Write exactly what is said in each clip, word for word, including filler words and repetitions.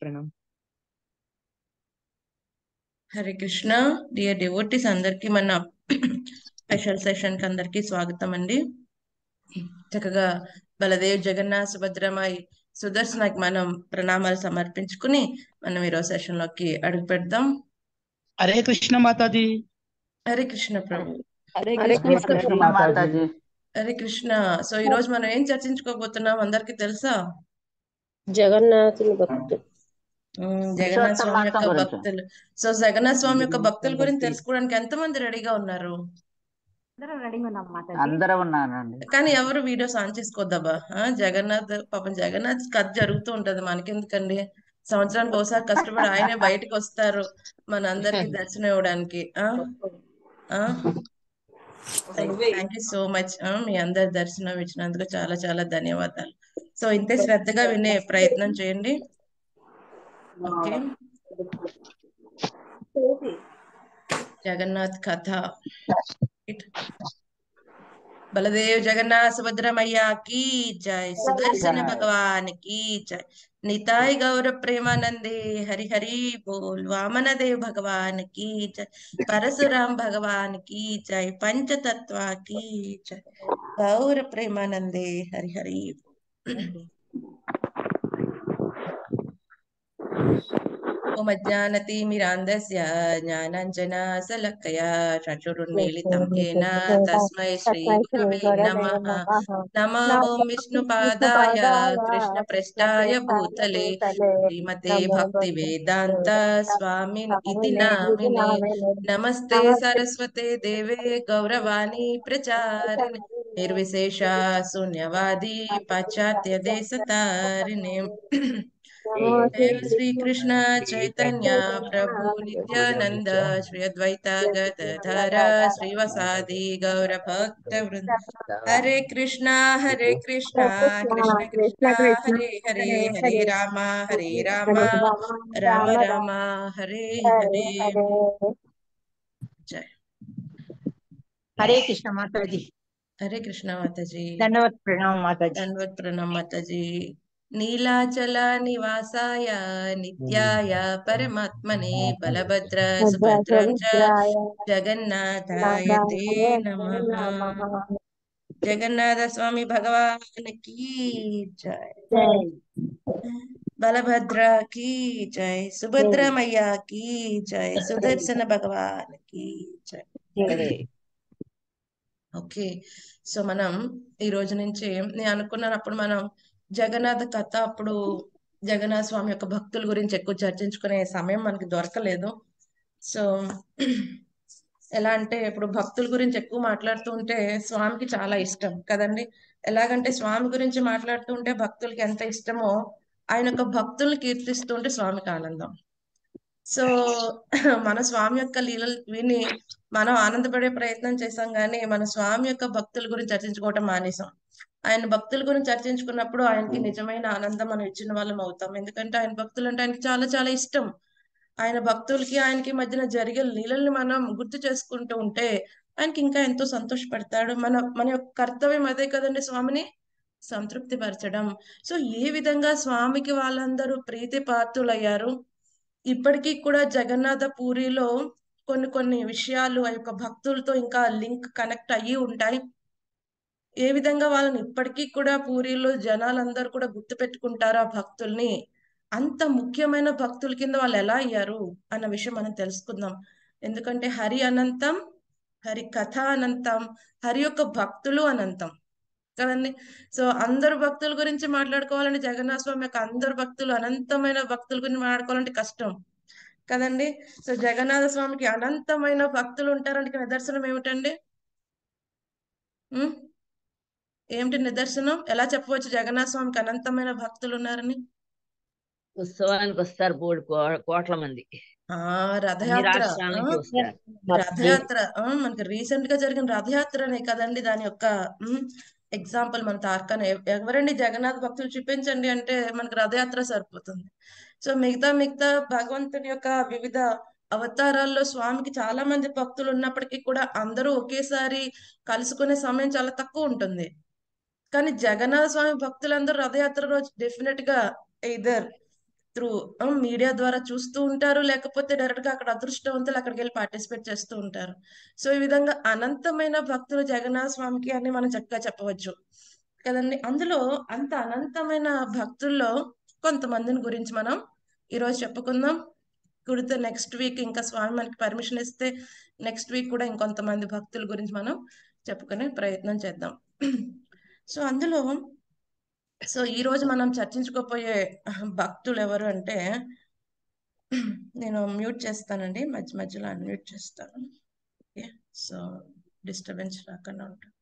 प्रणाम। हरे कृष्ण डियर डिवोटीस अंदर की मन स्पेशल सेशन की अंदर की स्वागतम अंडी। చక్కగా బలదేవ్ జగన్నాథ సుభద్రమై సుదర్శనకి మనం ప్రణామాలు సమర్పించుకుని మనం ఈ రోజు సెషన్ లోకి అడుగు పెడదాం। హరే కృష్ణ మాతాజీ। హరే కృష్ణ ప్రభు। హరే కృష్ణ మాతాజీ। హరే కృష్ణ। సో ఈ రోజు మనం ఏం చర్చించుకోబోతున్నాం అందరికీ తెలుసా? జగన్నాథుని భక్తులు, జగన్నాథ స్వామి యొక్క భక్తులు। సో జగన్నాథ స్వామి యొక్క భక్తుల గురించి తెలుసుకోవడానికి ఎంతమంది రెడీగా ఉన్నారు? కానీ ఎవరు వీడియోస్ ఆన్ చేసుకోద్దాబా? జగన్నాథ్ పాపం జగన్నాథ్ కథ జరుగుతూ ఉంటది మనకెందుకండి, సంవత్సరానికి ఒకసారి కష్టపడి ఆయనే బయటకు వస్తారు మన అందరికి దర్శనం ఇవ్వడానికి। థ్యాంక్ యూ సో మచ్, మీ అందరి దర్శనం ఇచ్చినందుకు చాలా చాలా ధన్యవాదాలు। సో ఇంతే శ్రద్ధగా వినే ప్రయత్నం చేయండి, ఓకే। జగన్నాథ్ కథ। बलदेव जगन्नाथ सुभद्रमैया की जय, सुदर्शन भगवान की जय, निताय गौर प्रेमानंदे हरि हरि बोल, वामन देव भगवान की जय, परशुराम भगवान की जय, पंच तत्वा की जय, गौर प्रेमानंदे हरि हरि बोल। ओम अज्ञानतिमिरान्धस्य ज्ञानाञ्जनाशलाकया चक्षुरुन्मीलितं येन तस्मै श्री गुरवे नमः। नमो ओम विष्णुपादाय कृष्णप्रेष्ठाय भूतले श्रीमते भक्तिवेदान्त स्वामिन् इति नामिने। नमस्ते सरस्वते देवे गौरवाणी प्रचारिणे, निर्विशेषा शून्यवादी पाश्चात्य देशतारिणे। श्री कृष्ण चैतन्य प्रभु नित्यानंद, श्री अद्वैता गदाधर श्रीवासादि गौर भक्त वृंद। हरे कृष्णा हरे कृष्णा कृष्ण कृष्णा हरे हरे, हरे रामा हरे रामा राम रामा हरे हरे। जय हरे कृष्ण माता जी। हरे कृष्ण माता जी। धन्यवाद प्रणाम माता जी। धन्यवाद प्रणाम माता जी। नीलाचल निवासाय नित्याय परमात्मने बलभद्र सुभद्रं च जगन्नाथाय ते नमः। जगन्नाथ स्वामी भगवान की जय, बलभद्र की जय, सुभद्रा मैया की जय, सुदर्शन भगवान की जय। ఓకే, సో మనం ఈ రోజు నుంచి నేను అనుకున్నాను అప్పుడు మనం జగన్నాథ కథ అప్పుడు జగన్నాథ స్వామి యొక్క భక్తుల గురించి ఎక్కువ చర్చించుకునే సమయం మనకి దొరకలేదు। సో ఎలా అంటే ఇప్పుడు భక్తుల గురించి ఎక్కువ మాట్లాడుతూ ఉంటే స్వామికి చాలా ఇష్టం కదండి, ఎలాగంటే స్వామి గురించి మాట్లాడుతూ ఉంటే భక్తులకి ఎంత ఇష్టమో ఆయన యొక్క భక్తుల్ని కీర్తిస్తూ ఉంటే స్వామికి ఆనందం। సో మన స్వామి యొక్క లీలలు విని మనం ఆనందపడే ప్రయత్నం చేసాం కానీ మన స్వామి యొక్క భక్తుల గురించి చర్చించుకోవటం మానేసాం। ఆయన భక్తుల గురించి చర్చించుకున్నప్పుడు ఆయనకి నిజమైన ఆనందం మనం ఇచ్చిన వాళ్ళం అవుతాం, ఎందుకంటే ఆయన భక్తులు అంటే ఆయనకి చాలా చాలా ఇష్టం। ఆయన భక్తులకి ఆయనకి మధ్యన జరిగే లీలల్ని మనం గుర్తు చేసుకుంటూ ఉంటే ఆయనకి ఇంకా ఎంతో సంతోషపడతాడు। మన మన యొక్క కర్తవ్యం అదే కదండి, స్వామిని సంతృప్తి పరచడం। సో ఏ విధంగా స్వామికి వాళ్ళందరూ ప్రీతి పాత్రులయ్యారు, ఇప్పటికీ కూడా జగన్నాథ పూరిలో కొన్ని కొన్ని విషయాలు ఆ యొక్క భక్తులతో ఇంకా లింక్ కనెక్ట్ అయ్యి ఉంటాయి, ఏ విధంగా వాళ్ళని ఇప్పటికీ కూడా పూరిలో జనాలందరూ కూడా గుర్తు పెట్టుకుంటారు ఆ భక్తుల్ని, అంత ముఖ్యమైన భక్తుల కింద వాళ్ళు ఎలా అయ్యారు అన్న విషయం మనం తెలుసుకుందాం। ఎందుకంటే హరి అనంతం, హరి కథ అనంతం, హరి యొక్క భక్తులు అనంతం కదండి। సో అందరు భక్తుల గురించి మాట్లాడుకోవాలంటే జగన్నాథ స్వామి యొక్క అందరు భక్తులు అనంతమైన భక్తుల గురించి మాట్లాడుకోవాలంటే కష్టం కదండి। సో జగన్నాథ స్వామికి అనంతమైన భక్తులు ఉంటారంటే నిదర్శనం ఏమిటండి, ఏమిటి నిదర్శనం? ఎలా చెప్పవచ్చు జగన్నాథ స్వామికి అనంతమైన భక్తులు ఉన్నారని? ఉత్సవానికి వస్తారు కోట్ల మంది, రథయాత్ర రథయాత్ర మనకి రీసెంట్ గా జరిగిన రథయాత్రనే కదండి దాని యొక్క ఎగ్జాంపుల్ మన తార్కానే। ఎవరండి జగన్నాథ్ భక్తులు చూపించండి అంటే మనకి రథయాత్ర సరిపోతుంది। సో మిగతా మిగతా భగవంతుని యొక్క వివిధ అవతారాల్లో స్వామికి చాలా మంది భక్తులు ఉన్నప్పటికీ కూడా అందరూ ఒకేసారి కలుసుకునే సమయం చాలా తక్కువ ఉంటుంది, కానీ జగన్నాథ స్వామి భక్తులందరూ రథయాత్ర రోజు డెఫినెట్ గా ఇద్దరు త్రూ మీడియా ద్వారా చూస్తూ ఉంటారు, లేకపోతే డైరెక్ట్ గా అక్కడ అదృష్టవంతులు అక్కడికి వెళ్ళి పార్టిసిపేట్ చేస్తూ ఉంటారు. సో ఈ విధంగా అనంతమైన భక్తులు జగన్నాథ స్వామికి అని మనం చక్కగా చెప్పవచ్చు కదండి. అందులో అంత అనంతమైన భక్తుల్లో కొంతమందిని గురించి మనం ఈరోజు చెప్పుకుందాం. కుడితే నెక్స్ట్ వీక్ ఇంకా స్వామి మనకి పర్మిషన్ ఇస్తే నెక్స్ట్ వీక్ కూడా ఇంకొంతమంది భక్తుల గురించి మనం చెప్పుకునే ప్రయత్నం చేద్దాం. సో అందులో సో ఈ రోజు మనం చర్చించుకోపోయే భక్తులు ఎవరు అంటే, నేను మ్యూట్ చేస్తానండి, మధ్య మధ్యలో అన్మ్యూట్ చేస్తాను. ఓకే, సో డిస్టర్బెన్స్ రాకుండా ఉంటాను.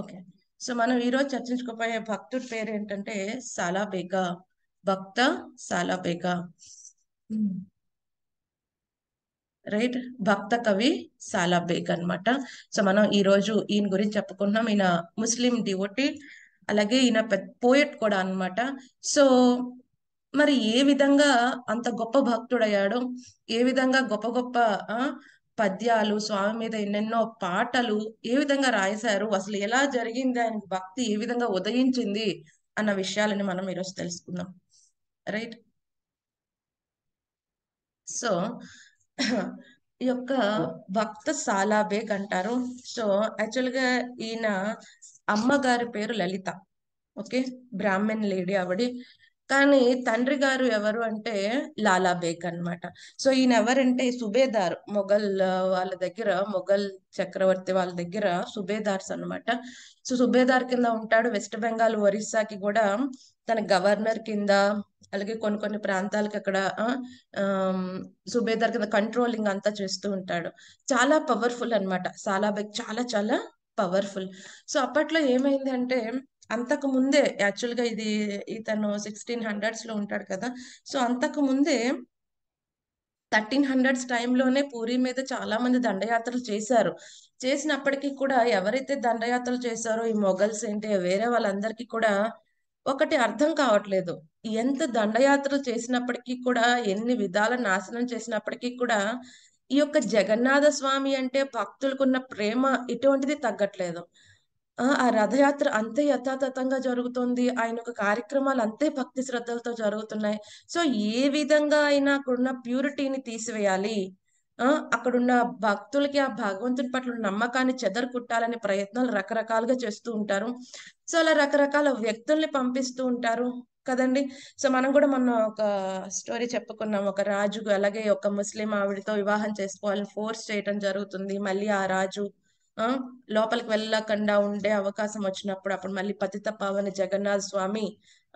ఓకే, సో మనం ఈరోజు చర్చించుకోపోయే భక్తుడి పేరు ఏంటంటే సలాబేగా, భక్త సలాబేగా. రైట్, భక్త కవి సలాబేగా అనమాట. సో మనం ఈ రోజు ఈయన గురించి చెప్పుకుంటున్నాం. ఈయన ముస్లిం డివోటీ, అలాగే ఈయన పోయట్ కూడా అనమాట. సో మరి ఏ విధంగా అంత గొప్ప భక్తుడయ్యాడు, ఏ విధంగా గొప్ప గొప్ప పద్యాలు, స్వామి మీద ఎన్నెన్నో పాటలు ఏ విధంగా రాశారు, అసలు ఎలా జరిగింది, ఆయన భక్తి ఏ విధంగా ఉదయించింది అన్న విషయాలని మనం ఈరోజు తెలుసుకుందాం. రైట్, సో ఈ యొక్క భక్త సలాబేగ్ అంటారు. సో యాక్చువల్ గా ఈయన అమ్మగారి పేరు లలిత, ఓకే, బ్రాహ్మణ్ లేడీ ఆవిడి. కానీ తండ్రి గారు ఎవరు అంటే లాలాబేగ్ అనమాట. సో ఈయన ఎవరంటే సుబేదార్, మొఘల్ వాళ్ళ దగ్గర, మొఘల్ చక్రవర్తి వాళ్ళ దగ్గర సుబేదార్స్ అనమాట. సో సుబేదార్ కింద ఉంటాడు. వెస్ట్ బెంగాల్, ఒరిస్సాకి కూడా తన గవర్నర్ కింద, అలాగే కొన్ని కొన్ని ప్రాంతాలకి అక్కడ సుబేదార్ కింద కంట్రోలింగ్ అంతా చేస్తూ ఉంటాడు. చాలా పవర్ఫుల్ అనమాట సలాబేగ్, చాలా చాలా పవర్ఫుల్. సో అప్పట్లో ఏమైంది అంటే, అంతకు ముందే యాక్చువల్ గా ఇది ఇతను సిక్స్టీన్ హండ్రెడ్స్ లో ఉంటాడు కదా. సో అంతకు ముందే థర్టీన్ హండ్రెడ్స్ టైంలోనే పూరి మీద చాలా మంది దండయాత్రలు చేశారు. చేసినప్పటికీ కూడా ఎవరైతే దండయాత్రలు చేశారో ఈ మొఘల్స్ ఏంటి వేరే వాళ్ళందరికీ కూడా ఒకటి అర్థం కావట్లేదు. ఎంత దండయాత్రలు చేసినప్పటికీ కూడా, ఎన్ని విధాల నాశనం చేసినప్పటికీ కూడా ఈ యొక్క జగన్నాథ స్వామి అంటే భక్తులకున్న ప్రేమ ఇటువంటిది తగ్గట్లేదు. ఆ రథయాత్ర అంతే యథాతథంగా జరుగుతుంది, ఆయన యొక్క కార్యక్రమాలు అంతే భక్తి శ్రద్ధలతో జరుగుతున్నాయి. సో ఏ విధంగా అయినా అక్కడున్న ప్యూరిటీని తీసివేయాలి, ఆ అక్కడున్న భక్తులకి ఆ భగవంతుని పట్ల నమ్మకాన్ని చెదరగొట్టాలనే ప్రయత్నాలు రకరకాలుగా చేస్తూ ఉంటారు. సో అలా రకరకాల వ్యక్తుల్ని పంపిస్తూ ఉంటారు కదండి. సో మనం కూడా మొన్న ఒక స్టోరీ చెప్పుకున్నాం, ఒక రాజు అలాగే ఒక ముస్లిం ఆవిడతో వివాహం చేసుకోవాలని ఫోర్స్ చేయటం జరుగుతుంది. మళ్ళీ ఆ రాజు ఆ లోపలికి వెళ్ళకుండా ఉండే అవకాశం వచ్చినప్పుడు అప్పుడు మళ్ళీ పతిత పావని జగన్నాథ స్వామి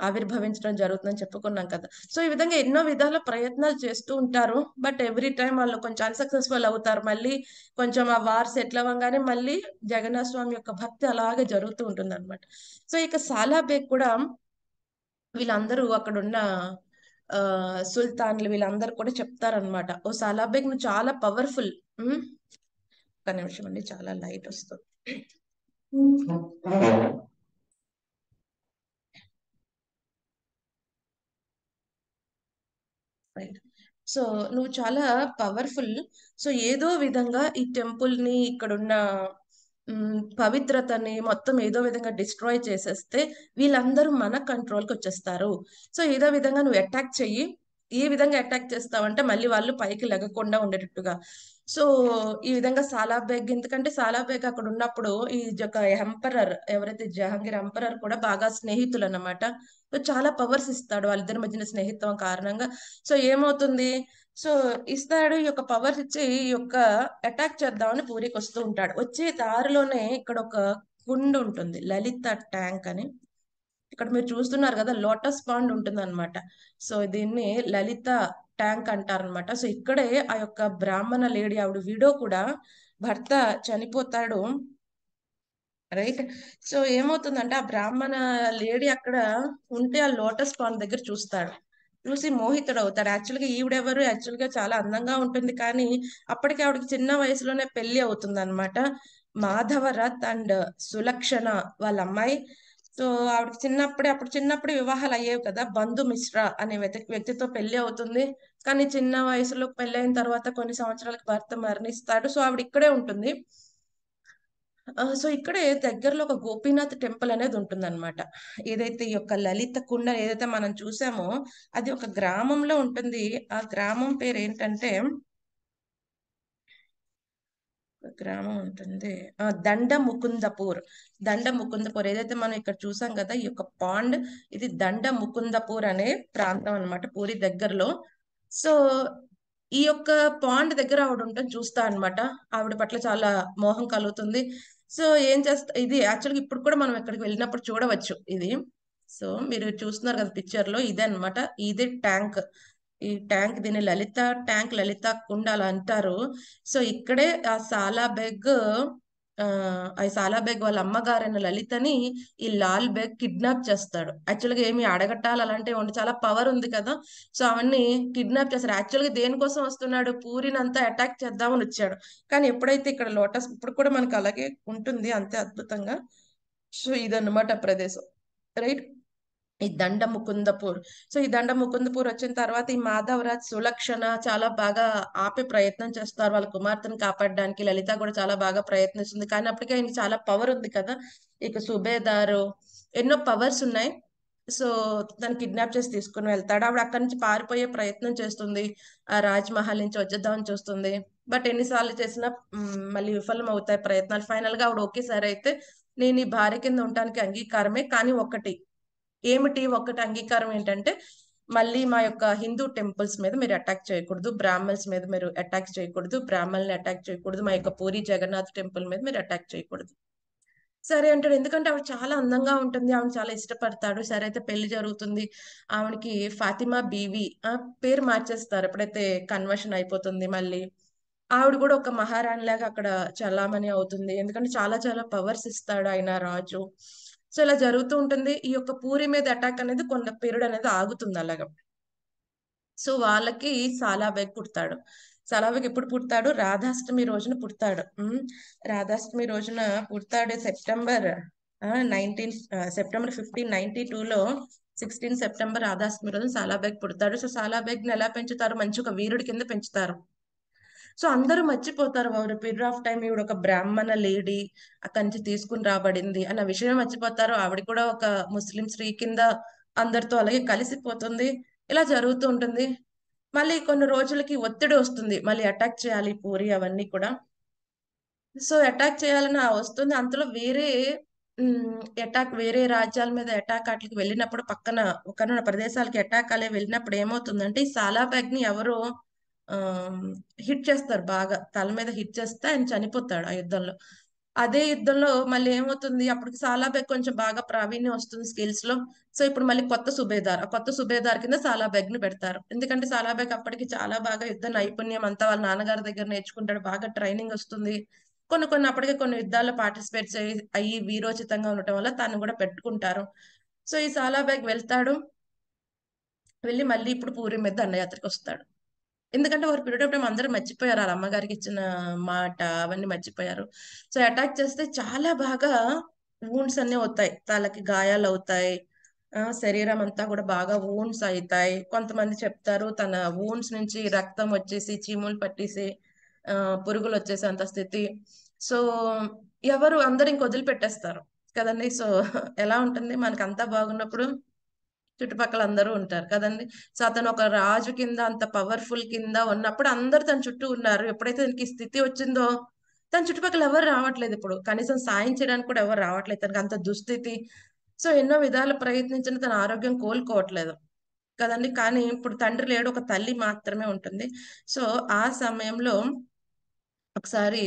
ఆవిర్భవించడం జరుగుతుందని చెప్పుకున్నాం కదా. సో ఈ విధంగా ఎన్నో విధాల ప్రయత్నాలు చేస్తూ ఉంటారు. బట్ ఎవ్రీ టైం వాళ్ళు కొంచెం అన్సక్సెస్ఫుల్ అవుతారు. మళ్ళీ కొంచెం ఆ వార్ సెటిల్ అవ్వగానే మళ్ళీ జగన్నాథ స్వామి యొక్క భక్తి అలాగే జరుగుతూ ఉంటుంది అనమాట. సో ఇక సలాబేగ్ కూడా వీళ్ళందరూ అక్కడున్న ఆ సుల్తాన్లు వీళ్ళందరూ కూడా చెప్తారనమాట, ఓ సలాబేగ్ నువ్వు చాలా పవర్ఫుల్. ఒక నిమిషం అండి, చాలా లైట్ వస్తుంది. రైట్, సో నువ్వు చాలా పవర్ఫుల్. సో ఏదో విధంగా ఈ టెంపుల్ ని, ఇక్కడున్న పవిత్రతని మొత్తం ఏదో విధంగా డిస్ట్రాయ్ చేసేస్తే వీళ్ళందరూ మన కంట్రోల్కి వచ్చేస్తారు. సో ఏదో విధంగా నువ్వు అటాక్ చెయ్యి. ఏ విధంగా అటాక్ చేస్తావంటే మళ్ళీ వాళ్ళు పైకి లెగకుండా ఉండేటట్టుగా. సో ఈ విధంగా సలాబేగ్, ఎందుకంటే సలాబేగ్ అక్కడ ఉన్నప్పుడు ఈ యొక్క ఎంపరర్ ఎవరైతే జహాంగీర్ ఎంపరర్ కూడా బాగా స్నేహితులు అన్నమాట. సో చాలా పవర్స్ ఇస్తాడు వాళ్ళిద్దరి మధ్యన స్నేహిత్వం కారణంగా. సో ఏమవుతుంది, సో ఇస్తాడు ఈ యొక్క పవర్స్ ఇచ్చి ఈ యొక్క అటాక్ చేద్దామని పూరికి వస్తూ ఉంటాడు. వచ్చే దారిలోనే ఇక్కడ ఒక కుండ ఉంటుంది, లలిత ట్యాంక్ అని. ఇక్కడ మీరు చూస్తున్నారు కదా, లోటస్ పాండ్ ఉంటుంది అనమాట. సో దీన్ని లలిత ట్యాంక్ అంటారనమాట. సో ఇక్కడే ఆ యొక్క బ్రాహ్మణ లేడీ ఆవిడ విడో కూడా, భర్త చనిపోతాడు. రైట్, సో ఏమవుతుందంటే ఆ బ్రాహ్మణ లేడీ అక్కడ ఉంటే ఆ లోటస్ పాండ్ దగ్గర చూస్తాడు, చూసి మోహితుడు అవుతాడు. యాక్చువల్ గా ఈవిడెవరు, యాక్చువల్ గా చాలా అందంగా ఉంటుంది, కానీ అప్పటికి ఆవిడకి చిన్న వయసులోనే పెళ్లి అవుతుంది అనమాట. మాధవరత్ అండ్ సులక్షణ వాళ్ళ అమ్మాయి. సో ఆవిడకి చిన్నప్పుడే అప్పుడు చిన్నప్పుడు వివాహాలు అయ్యేవి కదా. బంధు మిశ్రా అనే వ్యక్తితో పెళ్లి అవుతుంది, కానీ చిన్న వయసులో పెళ్లి అయిన తర్వాత కొన్ని సంవత్సరాలకు భర్త మరణిస్తాడు. సో ఆవిడ ఇక్కడే ఉంటుంది. సో ఇక్కడే దగ్గరలో ఒక గోపీనాథ్ టెంపుల్ అనేది ఉంటుందన్నమాట. ఏదైతే ఈ యొక్క లలిత కుండ ఏదైతే మనం చూసామో అది ఒక గ్రామంలో ఉంటుంది. ఆ గ్రామం పేరు ఏంటంటే గ్రామం ఉంటుంది దండ ముకుందపూర్. దండ ముకుందపూర్ ఏదైతే మనం ఇక్కడ చూసాం కదా ఈ యొక్క పాండ్, ఇది దండ ముకుందపూర్ అనే ప్రాంతం అనమాట పూరి దగ్గరలో. సో ఈ యొక్క పాండ్ దగ్గర ఆవిడ ఉంటుంది చూస్తా అనమాట. ఆవిడ పట్ల చాలా మోహం కలుగుతుంది. సో ఏం చేస్తా ఇది యాక్చువల్గా ఇప్పుడు కూడా మనం ఎక్కడికి వెళ్ళినప్పుడు చూడవచ్చు ఇది. సో మీరు చూస్తున్నారు కదా పిక్చర్ లో ఇదే అనమాట. ఇదే ట్యాంక్, ఈ ట్యాంక్ దీని లలిత ట్యాంక్, లలిత కుండ అలా అంటారు. సో ఇక్కడే ఆ సాలాబెగ్ ఆ సాలాబెగ్ వాళ్ళ అమ్మగారైన లలితని ఈ లాల్ బెగ్ కిడ్నాప్ చేస్తాడు. యాక్చువల్గా ఏమి అడగటాలు అలాంటివి ఉండి చాలా పవర్ ఉంది కదా, సో అవన్నీ కిడ్నాప్ చేస్తాడు. యాక్చువల్గా దేనికోసం వస్తున్నాడు, పూరిని అంతా అటాక్ చేద్దామని వచ్చాడు. కానీ ఎప్పుడైతే ఇక్కడ లోటస్ ఇప్పుడు కూడా మనకు అలాగే ఉంటుంది అంతే అద్భుతంగా. సో ఇదన్నమాట ప్రదేశం రైట్, ఈ దండ ముకుందపూర్. సో ఈ దండ ముకుందపూర్ వచ్చిన తర్వాత ఈ మాధవరాజ్ సులక్షణ చాలా బాగా ఆపే ప్రయత్నం చేస్తారు వాళ్ళ కుమార్తెను కాపాడడానికి. లలిత కూడా చాలా బాగా ప్రయత్నిస్తుంది, కానీ అప్పటికే ఆయనకి చాలా పవర్ ఉంది కదా. ఇక సుబేదారు ఎన్నో పవర్స్ ఉన్నాయి. సో తను కిడ్నాప్ చేసి తీసుకుని వెళ్తాడు. ఆవిడ అక్కడి నుంచి పారిపోయే ప్రయత్నం చేస్తుంది, ఆ రాజ్మహల్ నుంచి వచ్చేద్దామని చూస్తుంది. బట్ ఎన్నిసార్లు చేసినా మళ్ళీ విఫలం అవుతాయి ప్రయత్నాలు. ఫైనల్ గా ఆవిడ ఒకేసారి అయితే నేను ఈ భార్య కింద ఉండటానికి అంగీకారమే, కానీ ఒక్కటి ఏమిటి ఒకటి అంగీకారం ఏంటంటే మళ్ళీ మా యొక్క హిందూ టెంపుల్స్ మీద మీరు అటాక్ చేయకూడదు, బ్రాహ్మణ్స్ మీద మీరు అటాక్ చేయకూడదు, బ్రాహ్మణ్ని అటాక్ చేయకూడదు, మా యొక్క పూరి జగన్నాథ్ టెంపుల్ మీద మీరు అటాక్ చేయకూడదు. సరే అంటాడు, ఎందుకంటే ఆవిడ చాలా అందంగా ఉంటుంది, ఆవిడ చాలా ఇష్టపడతాడు. సరే అయితే పెళ్లి జరుగుతుంది. ఆవిడకి ఫాతిమా బీవి ఆ పేరు మార్చేస్తారు ఎప్పుడైతే కన్వర్షన్ అయిపోతుంది. మళ్ళీ ఆవిడ కూడా ఒక మహారాణి లాగా అక్కడ చలామణి అవుతుంది, ఎందుకంటే చాలా చాలా పవర్స్ ఇస్తాడు ఆయన రాజు. సో ఇలా జరుగుతూ ఉంటుంది. ఈ యొక్క పూరి మీద అటాక్ అనేది కొంత పీరియడ్ అనేది ఆగుతుంది అలాగా. సో వాళ్ళకి సాలాబెగ్ పుడతాడు. సాలాబెగ్ ఎప్పుడు పుడతాడు, రాధాష్టమి రోజున పుడతాడు. రాధాష్టమి రోజున పుడతాడు September nineteen September fifteen ninety టూలో సిక్స్టీన్ సెప్టెంబర్ రాధాష్టమి రోజున సాలాబెగ్ పుడతాడు. సో సాలాబెగ్ని ఎలా పెంచుతారు, మంచి ఒక వీరుడి కింద పెంచుతారు. సో అందరూ మర్చిపోతారు వారు పీరియడ్ ఆఫ్ టైం ఈవిడ ఒక బ్రాహ్మణ లేడీ అక్కడి నుంచి తీసుకుని రాబడింది అన్న విషయం మర్చిపోతారు. ఆవిడ కూడా ఒక ముస్లిం స్త్రీ కింద అందరితో అలాగే కలిసిపోతుంది. ఇలా జరుగుతూ ఉంటుంది. మళ్ళీ కొన్ని రోజులకి ఒత్తిడి వస్తుంది, మళ్ళీ అటాక్ చేయాలి పూరి అవన్నీ కూడా. సో అటాక్ చేయాలని వస్తుంది. అంతలో వేరే అటాక్ వేరే రాజ్యాల మీద అటాక్ అట్లకి వెళ్ళినప్పుడు పక్కన ఒక ప్రదేశాలకి అటాక్ అలా వెళ్ళినప్పుడు ఏమవుతుందంటే ఈ సాలాబెగ్ ని ఎవరో హిట్ చేస్తారు బాగా, తల మీద హిట్ చేస్తే ఆయన చనిపోతాడు ఆ యుద్ధంలో. అదే యుద్ధంలో మళ్ళీ ఏమవుతుంది, అప్పటికి సాలాబెగ్ కొంచెం బాగా ప్రావీణ్యం వస్తుంది స్కిల్స్ లో. సో ఇప్పుడు మళ్ళీ కొత్త సుబేదార్, ఆ కొత్త సుబేదార్ కింద సాలాబెగ్ ని పెడతారు. ఎందుకంటే సాలాబెగ్ అప్పటికి చాలా బాగా యుద్ధ నైపుణ్యం అంతా వాళ్ళ నాన్నగారి దగ్గర నేర్చుకుంటాడు, బాగా ట్రైనింగ్ వస్తుంది. కొన్ని కొన్ని అప్పటికే కొన్ని యుద్ధాల్లో పార్టిసిపేట్ చేయి అయ్యి వీరోచితంగా ఉండటం వల్ల తను కూడా పెట్టుకుంటారు. సో ఈ సాలాబెగ్ వెళ్తాడు, వెళ్ళి మళ్ళీ ఇప్పుడు పూరి మీద దండయాత్రకు వస్తాడు. ఎందుకంటే వారు పీరియడ్ ఆఫ్ టైం అందరూ మర్చిపోయారు, వాళ్ళ అమ్మగారికి ఇచ్చిన మాట అవన్నీ మర్చిపోయారు. సో అటాక్ చేస్తే చాలా బాగా వూండ్స్ అన్నీ అవుతాయి, తలకి గాయాలు అవుతాయి, శరీరం అంతా కూడా బాగా వూండ్స్ అవుతాయి. కొంతమంది చెప్తారు తన వూండ్స్ నుంచి రక్తం వచ్చేసి చీములు పట్టేసి ఆ పురుగులు వచ్చేసి అంత స్థితి. సో ఎవరు అందరు ఇంక వదిలిపెట్టేస్తారు కదండి. సో ఎలా ఉంటుంది మనకు అంతా బాగున్నప్పుడు చుట్టుపక్కల అందరూ ఉంటారు కదండి. సో అతను ఒక రాజు కింద అంత పవర్ఫుల్ కింద ఉన్నప్పుడు అందరు తన చుట్టూ ఉన్నారు. ఎప్పుడైతే తనకి స్థితి వచ్చిందో తన చుట్టుపక్కల ఎవరు రావట్లేదు, ఇప్పుడు కనీసం సాయం చేయడానికి కూడా ఎవరు రావట్లేదు, తనకి అంత దుస్థితి. సో ఎన్నో విధాలు ప్రయత్నించిన తన ఆరోగ్యం కోలుకోవట్లేదు కదండి. కానీ ఇప్పుడు తండ్రి లేడు, ఒక తల్లి మాత్రమే ఉంటుంది. సో ఆ సమయంలో ఒకసారి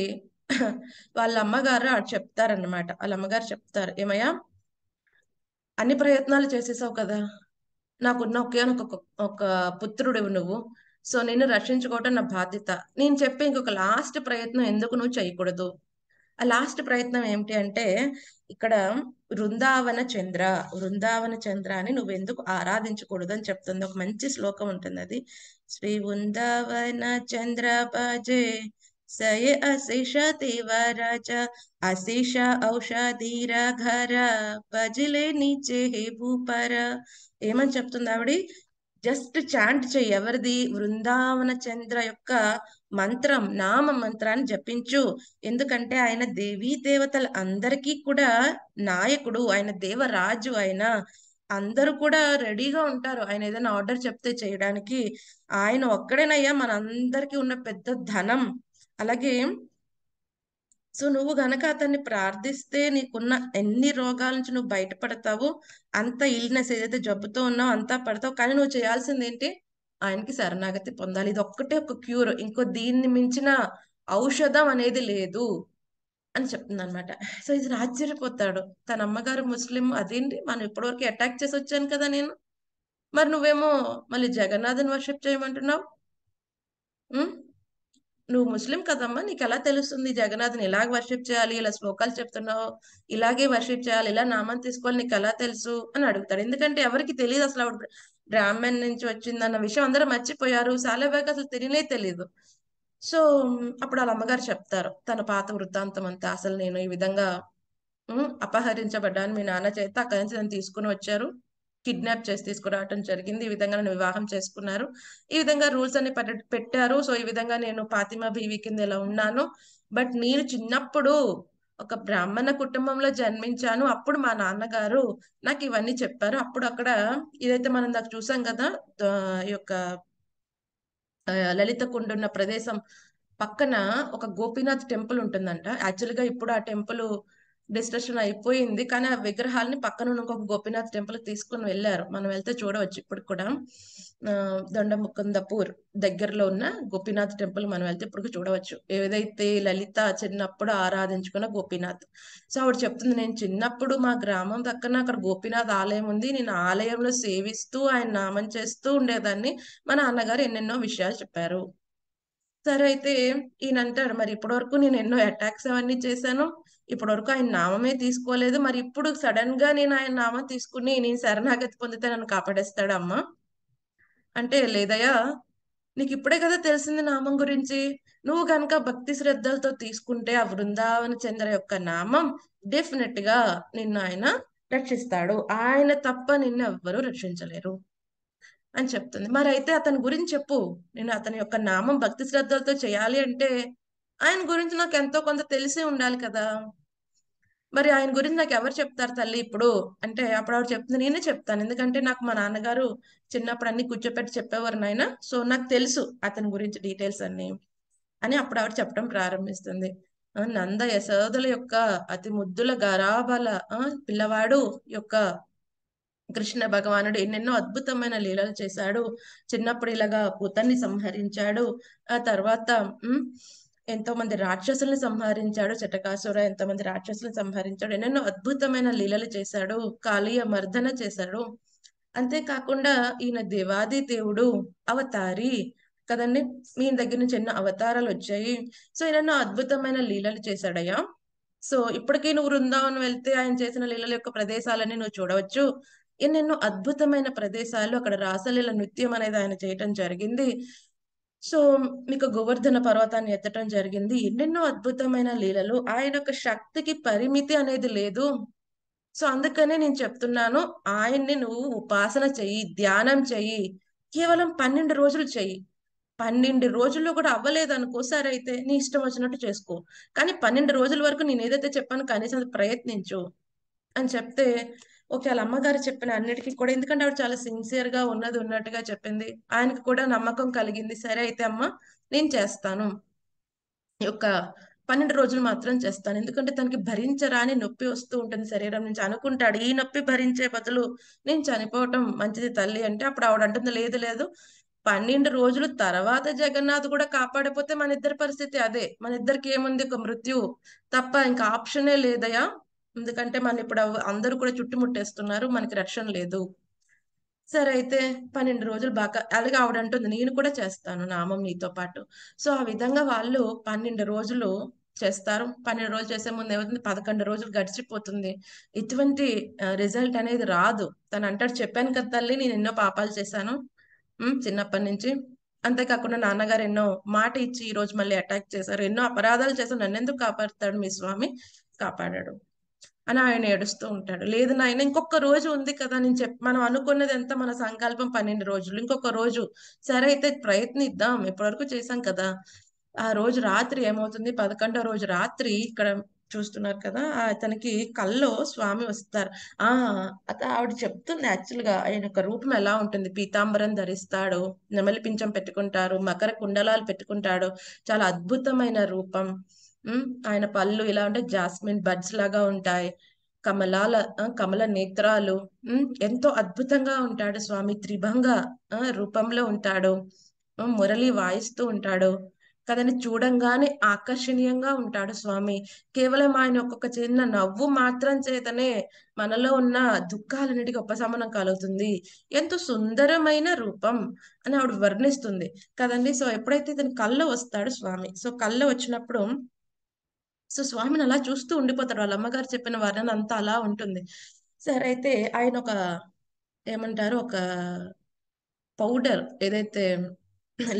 వాళ్ళ అమ్మగారు చెప్తారనమాట. వాళ్ళ అమ్మగారు చెప్తారు, ఏమయ్యా అన్ని ప్రయత్నాలు చేసేసావు కదా, నాకున్న ఒకే ఒక పుత్రుడివి నువ్వు. సో నేను రక్షించుకోవటం నా బాధ్యత. నేను చెప్పే ఇంకొక లాస్ట్ ప్రయత్నం ఎందుకు నువ్వు చేయకూడదు. ఆ లాస్ట్ ప్రయత్నం ఏమిటి అంటే ఇక్కడ వృందావన చంద్ర, వృందావన చంద్ర అని నువ్వు ఎందుకు ఆరాధించకూడదు అని చెప్తుంది. ఒక మంచి శ్లోకం ఉంటుంది అది, శ్రీ వృందావన చంద్ర భజే సయ అశిష దేవరాజ అశిష ఔషధీర ఘర భజలే నీచే హే భూపర. ఏమని చెప్తుంది ఆవిడ, జస్ట్ చాంట్ చెయ్యి, ఎవరిది వృందావన చంద్ర యొక్క మంత్రం నామ మంత్రాన్ని జపించు. ఎందుకంటే ఆయన దేవీ దేవతల అందరికీ కూడా నాయకుడు, ఆయన దేవరాజు, ఆయన అందరూ కూడా రెడీగా ఉంటారు ఆయన ఏదైనా ఆర్డర్ చెప్తే చేయడానికి. ఆయన ఒక్కడేనయ్యా మన అందరికీ ఉన్న పెద్ద ధనం. అలాగే సో నువ్వు గనక అతన్ని ప్రార్థిస్తే నీకున్న ఎన్ని రోగాల నుంచి నువ్వు బయటపడతావు, అంత ఇల్నెస్ ఏదైతే జబ్బుతో ఉన్నావు అంతా పడతావు. కానీ నువ్వు చేయాల్సింది ఏంటి, ఆయనకి శరణాగతి పొందాలి. ఇది ఒక్కటే ఒక క్యూర్, ఇంకో దీన్ని మించిన ఔషధం అనేది లేదు అని చెప్తుంది అనమాట. సో ఇది ఆశ్చర్యపోతాడు, తన అమ్మగారు ముస్లిం, అదేంటి మనం ఇప్పటివరకు అటాక్ చేసి వచ్చాను కదా నేను, మరి నువ్వేమో మళ్ళీ జగన్నాథుని వర్షిప్ చేయమంటున్నావు, నువ్వు ముస్లిం కదమ్మా నీకు ఎలా తెలుస్తుంది జగన్నాథ్ని ఇలాగ వర్షిప్ చేయాలి, ఇలా శ్లోకాలు చెప్తున్నావు, ఇలాగే వర్షిప్ చేయాలి, ఇలా నామం తీసుకోవాలి, నీకు ఎలా తెలుసు అని అడుగుతాడు. ఎందుకంటే ఎవరికి తెలియదు అసలు ఆవిడ బ్రాహ్మణ్ నుంచి వచ్చిందన్న విషయం అందరూ మర్చిపోయారు, సాలెబాకి అసలు తెలియనే తెలియదు. సో అప్పుడు వాళ్ళ అమ్మగారు చెప్తారు తన పాత వృత్తాంతం అంతా, అసలు నేను ఈ విధంగా అపహరించబడ్డాను మీ నాన్న చేత, అక్కడి నుంచి నన్ను తీసుకుని వచ్చారు, కిడ్నాప్ చేసి తీసుకురావటం జరిగింది, ఈ విధంగా నన్ను వివాహం చేసుకున్నారు, ఈ విధంగా రూల్స్ అన్ని పెట్టారు. సో ఈ విధంగా నేను ఫాతిమా బీవి కింద ఇలా ఉన్నాను. బట్ నేను చిన్నప్పుడు ఒక బ్రాహ్మణ కుటుంబంలో జన్మించాను, అప్పుడు మా నాన్నగారు నాకు ఇవన్నీ చెప్పారు. అప్పుడు అక్కడ ఇదైతే మనం నాకు చూసాం కదా ఈ యొక్క లలిత కుండ ఉన్న ప్రదేశం పక్కన ఒక గోపీనాథ్ టెంపుల్ ఉంటుందంట. యాక్చువల్ గా ఇప్పుడు ఆ టెంపుల్ డిస్ట్రక్షన్ అయిపోయింది, కానీ ఆ విగ్రహాలని పక్కన ఇంకొక గోపీనాథ్ టెంపుల్ తీసుకుని వెళ్ళారు. మనం వెళ్తే చూడవచ్చు ఇప్పుడు కూడా దొండముకుందపూర్ దగ్గరలో ఉన్న గోపీనాథ్ టెంపుల్ మనం వెళ్తే ఇప్పుడు చూడవచ్చు, ఏదైతే లలిత చిన్నప్పుడు ఆరాధించుకున్న గోపీనాథ్. సో ఆవిడ చెప్తుంది, నేను చిన్నప్పుడు మా గ్రామం పక్కన అక్కడ గోపీనాథ్ ఆలయం ఉంది, నేను ఆలయంలో సేవిస్తూ ఆయన నామం చేస్తూ ఉండేదాన్ని, మా నాన్నగారు ఎన్నెన్నో విషయాలు చెప్పారు. సరే అయితే ఈయన అంటాడు, మరి ఇప్పటి వరకు నేను ఎన్నో అటాక్స్ అవన్నీ చేశాను, ఇప్పటి వరకు ఆయన నామే తీసుకోలేదు, మరి ఇప్పుడు సడన్ గా నేను ఆయన నామం తీసుకుని నేను శరణాగతి పొందితే నన్ను కాపాడేస్తాడు అమ్మ అంటే, లేదయ్యా నీకు ఇప్పుడే కదా తెలిసింది నామం గురించి, నువ్వు కనుక భక్తి శ్రద్ధలతో తీసుకుంటే ఆ వృందావన చంద్ర యొక్క నామం డెఫినెట్ గా నిన్ను ఆయన రక్షిస్తాడు, ఆయన తప్ప నిన్ను ఎవ్వరూ రక్షించలేరు అని చెప్తుంది. మరి అయితే అతని గురించి చెప్పు, నేను అతని యొక్క నామం భక్తి శ్రద్ధలతో చేయాలి అంటే ఆయన గురించి నాకు ఎంతో కొంత తెలిసి ఉండాలి కదా, మరి ఆయన గురించి నాకు ఎవరు చెప్తారు తల్లి ఇప్పుడు అంటే, అప్పుడు ఆవిడ చెప్తుంది నేనే చెప్తాను, ఎందుకంటే నాకు మా నాన్నగారు చిన్నప్పుడు అన్ని కూర్చోపెట్టి చెప్పేవారు నాయన, సో నాకు తెలుసు అతని గురించి డీటెయిల్స్ అన్ని అని అప్పుడు ఆవిడ చెప్పడం ప్రారంభిస్తుంది. నంద యశోదల యొక్క అతి ముద్దుల గరాబల పిల్లవాడు యొక్క కృష్ణ భగవానుడు ఎన్నెన్నో అద్భుతమైన లీలలు చేశాడు, చిన్నప్పుడు ఇలాగా పూతన్ని సంహరించాడు, ఆ తర్వాత ఎంతో మంది రాక్షసుల్ని సంహరించాడు, చటకాసుర ఎంతో మంది రాక్షసుల్ని సంహరించాడు, ఎన్నెన్నో అద్భుతమైన లీలలు చేశాడు, కాళీయ మర్దన చేశాడు. అంతేకాకుండా ఈయన దేవాది దేవుడు అవతారి కదండి, మీ దగ్గర నుంచి ఎన్నో అవతారాలు వచ్చాయి, సో ఎన్నెన్నో అద్భుతమైన లీలలు చేశాడయ్యా, సో ఇప్పటికీ నువ్వు వృందావనం వెళ్తే ఆయన చేసిన లీలల యొక్క ప్రదేశాలని నువ్వు చూడవచ్చు, ఎన్నెన్నో అద్భుతమైన ప్రదేశాలు, అక్కడ రాసలీల నృత్యం అనేది ఆయన చేయటం జరిగింది, సో మీకు గోవర్ధన పర్వతాన్ని ఎత్తటం జరిగింది, ఎన్నెన్నో అద్భుతమైన లీలలు, ఆయన యొక్క శక్తికి పరిమితి అనేది లేదు. సో అందుకనే నేను చెప్తున్నాను ఆయన్ని నువ్వు ఉపాసన చెయ్యి, ధ్యానం చెయ్యి, కేవలం పన్నెండు రోజులు చెయ్యి, పన్నెండు రోజుల్లో కూడా అవ్వలేదు అనుకోసారి అయితే నీ ఇష్టం వచ్చినట్టు చేసుకో, కానీ పన్నెండు రోజుల వరకు నేను ఏదైతే చెప్పాను కనీసం అది ప్రయత్నించు అని చెప్తే ఓకే వాళ్ళ అమ్మగారు చెప్పిన అన్నిటికీ కూడా, ఎందుకంటే ఆవిడ చాలా సిన్సియర్ గా ఉన్నది ఉన్నట్టుగా చెప్పింది, ఆయనకు కూడా నమ్మకం కలిగింది. సరే అయితే అమ్మ నేను చేస్తాను, ఒక పన్నెండు రోజులు మాత్రం చేస్తాను, ఎందుకంటే తనకి భరించరాని నొప్పి వస్తూ ఉంటుంది శరీరం నుంచి, అనుకుంటాడు ఈ నొప్పి భరించే బదులు నేను చనిపోవటం మంచిది తల్లి అంటే, అప్పుడు ఆవిడ అంటుంది లేదు లేదు పన్నెండు రోజుల తర్వాత జగన్నాథ్ కూడా కాపాడపోతే మన ఇద్దరి పరిస్థితి అదే, మన ఇద్దరికి ఏముంది ఒక మృత్యువు తప్ప ఇంకా ఆప్షనే లేదయా, ఎందుకంటే మనం ఇప్పుడు అందరూ కూడా చుట్టుముట్టేస్తున్నారు, మనకి రక్షణ లేదు. సరే అయితే పన్నెండు రోజులు బాగా అలాగే ఆవిడ అంటుంది నేను కూడా చేస్తాను నామం నీతో పాటు. సో ఆ విధంగా వాళ్ళు పన్నెండు రోజులు చేస్తారు, పన్నెండు రోజులు చేసే ముందు ఏమవుతుంది పదకొండు రోజులు గడిచిపోతుంది, ఇటువంటి రిజల్ట్ అనేది రాదు. తను అంటాడు చెప్పాను కదా తల్లి నేను ఎన్నో పాపాలు చేశాను చిన్నప్పటి నుంచి, అంతేకాకుండా నాన్నగారు ఎన్నో మాట ఇచ్చి ఈ రోజు మళ్ళీ అటాక్ చేశారు, ఎన్నో అపరాధాలు చేశారు, నన్నెందుకు కాపాడుతాడు మీ స్వామి, కాపాడాడు. అని ఆయన ఏడుస్తూ ఉంటాడు. లేదు నాయన ఇంకొక రోజు ఉంది కదా, నేను చెప్ మనం అనుకున్నది ఎంత, మన సంకల్పం పన్నెండు రోజులు, ఇంకొక రోజు సరే అయితే ప్రయత్నిద్దాం, ఇప్పటివరకు చేశాం కదా. ఆ రోజు రాత్రి ఏమవుతుంది, పదకొండో రోజు రాత్రి ఇక్కడ చూస్తున్నారు కదా, అతనికి కల్లో స్వామి వస్తారు. ఆ ఆవిడ చెప్తుంది యాక్చువల్ గా ఆయన యొక్క రూపం ఎలా ఉంటుంది, పీతాంబరం ధరిస్తాడు, నెమలి పించం పెట్టుకుంటారు, మకర కుండలాలు పెట్టుకుంటాడు, చాలా అద్భుతమైన రూపం. ఆయన పళ్ళు ఇలా ఉంటాయి, జాస్మిన్ బడ్స్ లాగా ఉంటాయి, కమలాల కమల నేత్రాలు, ఎంతో అద్భుతంగా ఉంటాడు స్వామి, త్రిభంగ రూపంలో ఉంటాడు, మురళి వాయిస్తూ ఉంటాడు కదని చూడంగానే ఆకర్షణీయంగా ఉంటాడు స్వామి. కేవలం ఆయన ఒక్కొక్క చిన్న నవ్వు మాత్రం చేతనే మనలో ఉన్న దుఃఖాలన్నిటికీ ఉపశమనం కలుగుతుంది, ఎంతో సుందరమైన రూపం అని ఆవిడ వర్ణిస్తుంది కదండి. సో ఎప్పుడైతే ఇతని కళ్ళ వస్తాడు స్వామి, సో కళ్ళ వచ్చినప్పుడు సో స్వామిని అలా చూస్తూ ఉండిపోతాడు. వాళ్ళ అమ్మగారు చెప్పిన వర్ణన అంతా అలా ఉంటుంది. సరే అయితే ఆయన ఒక ఏమంటారు ఒక పౌడర్ ఏదైతే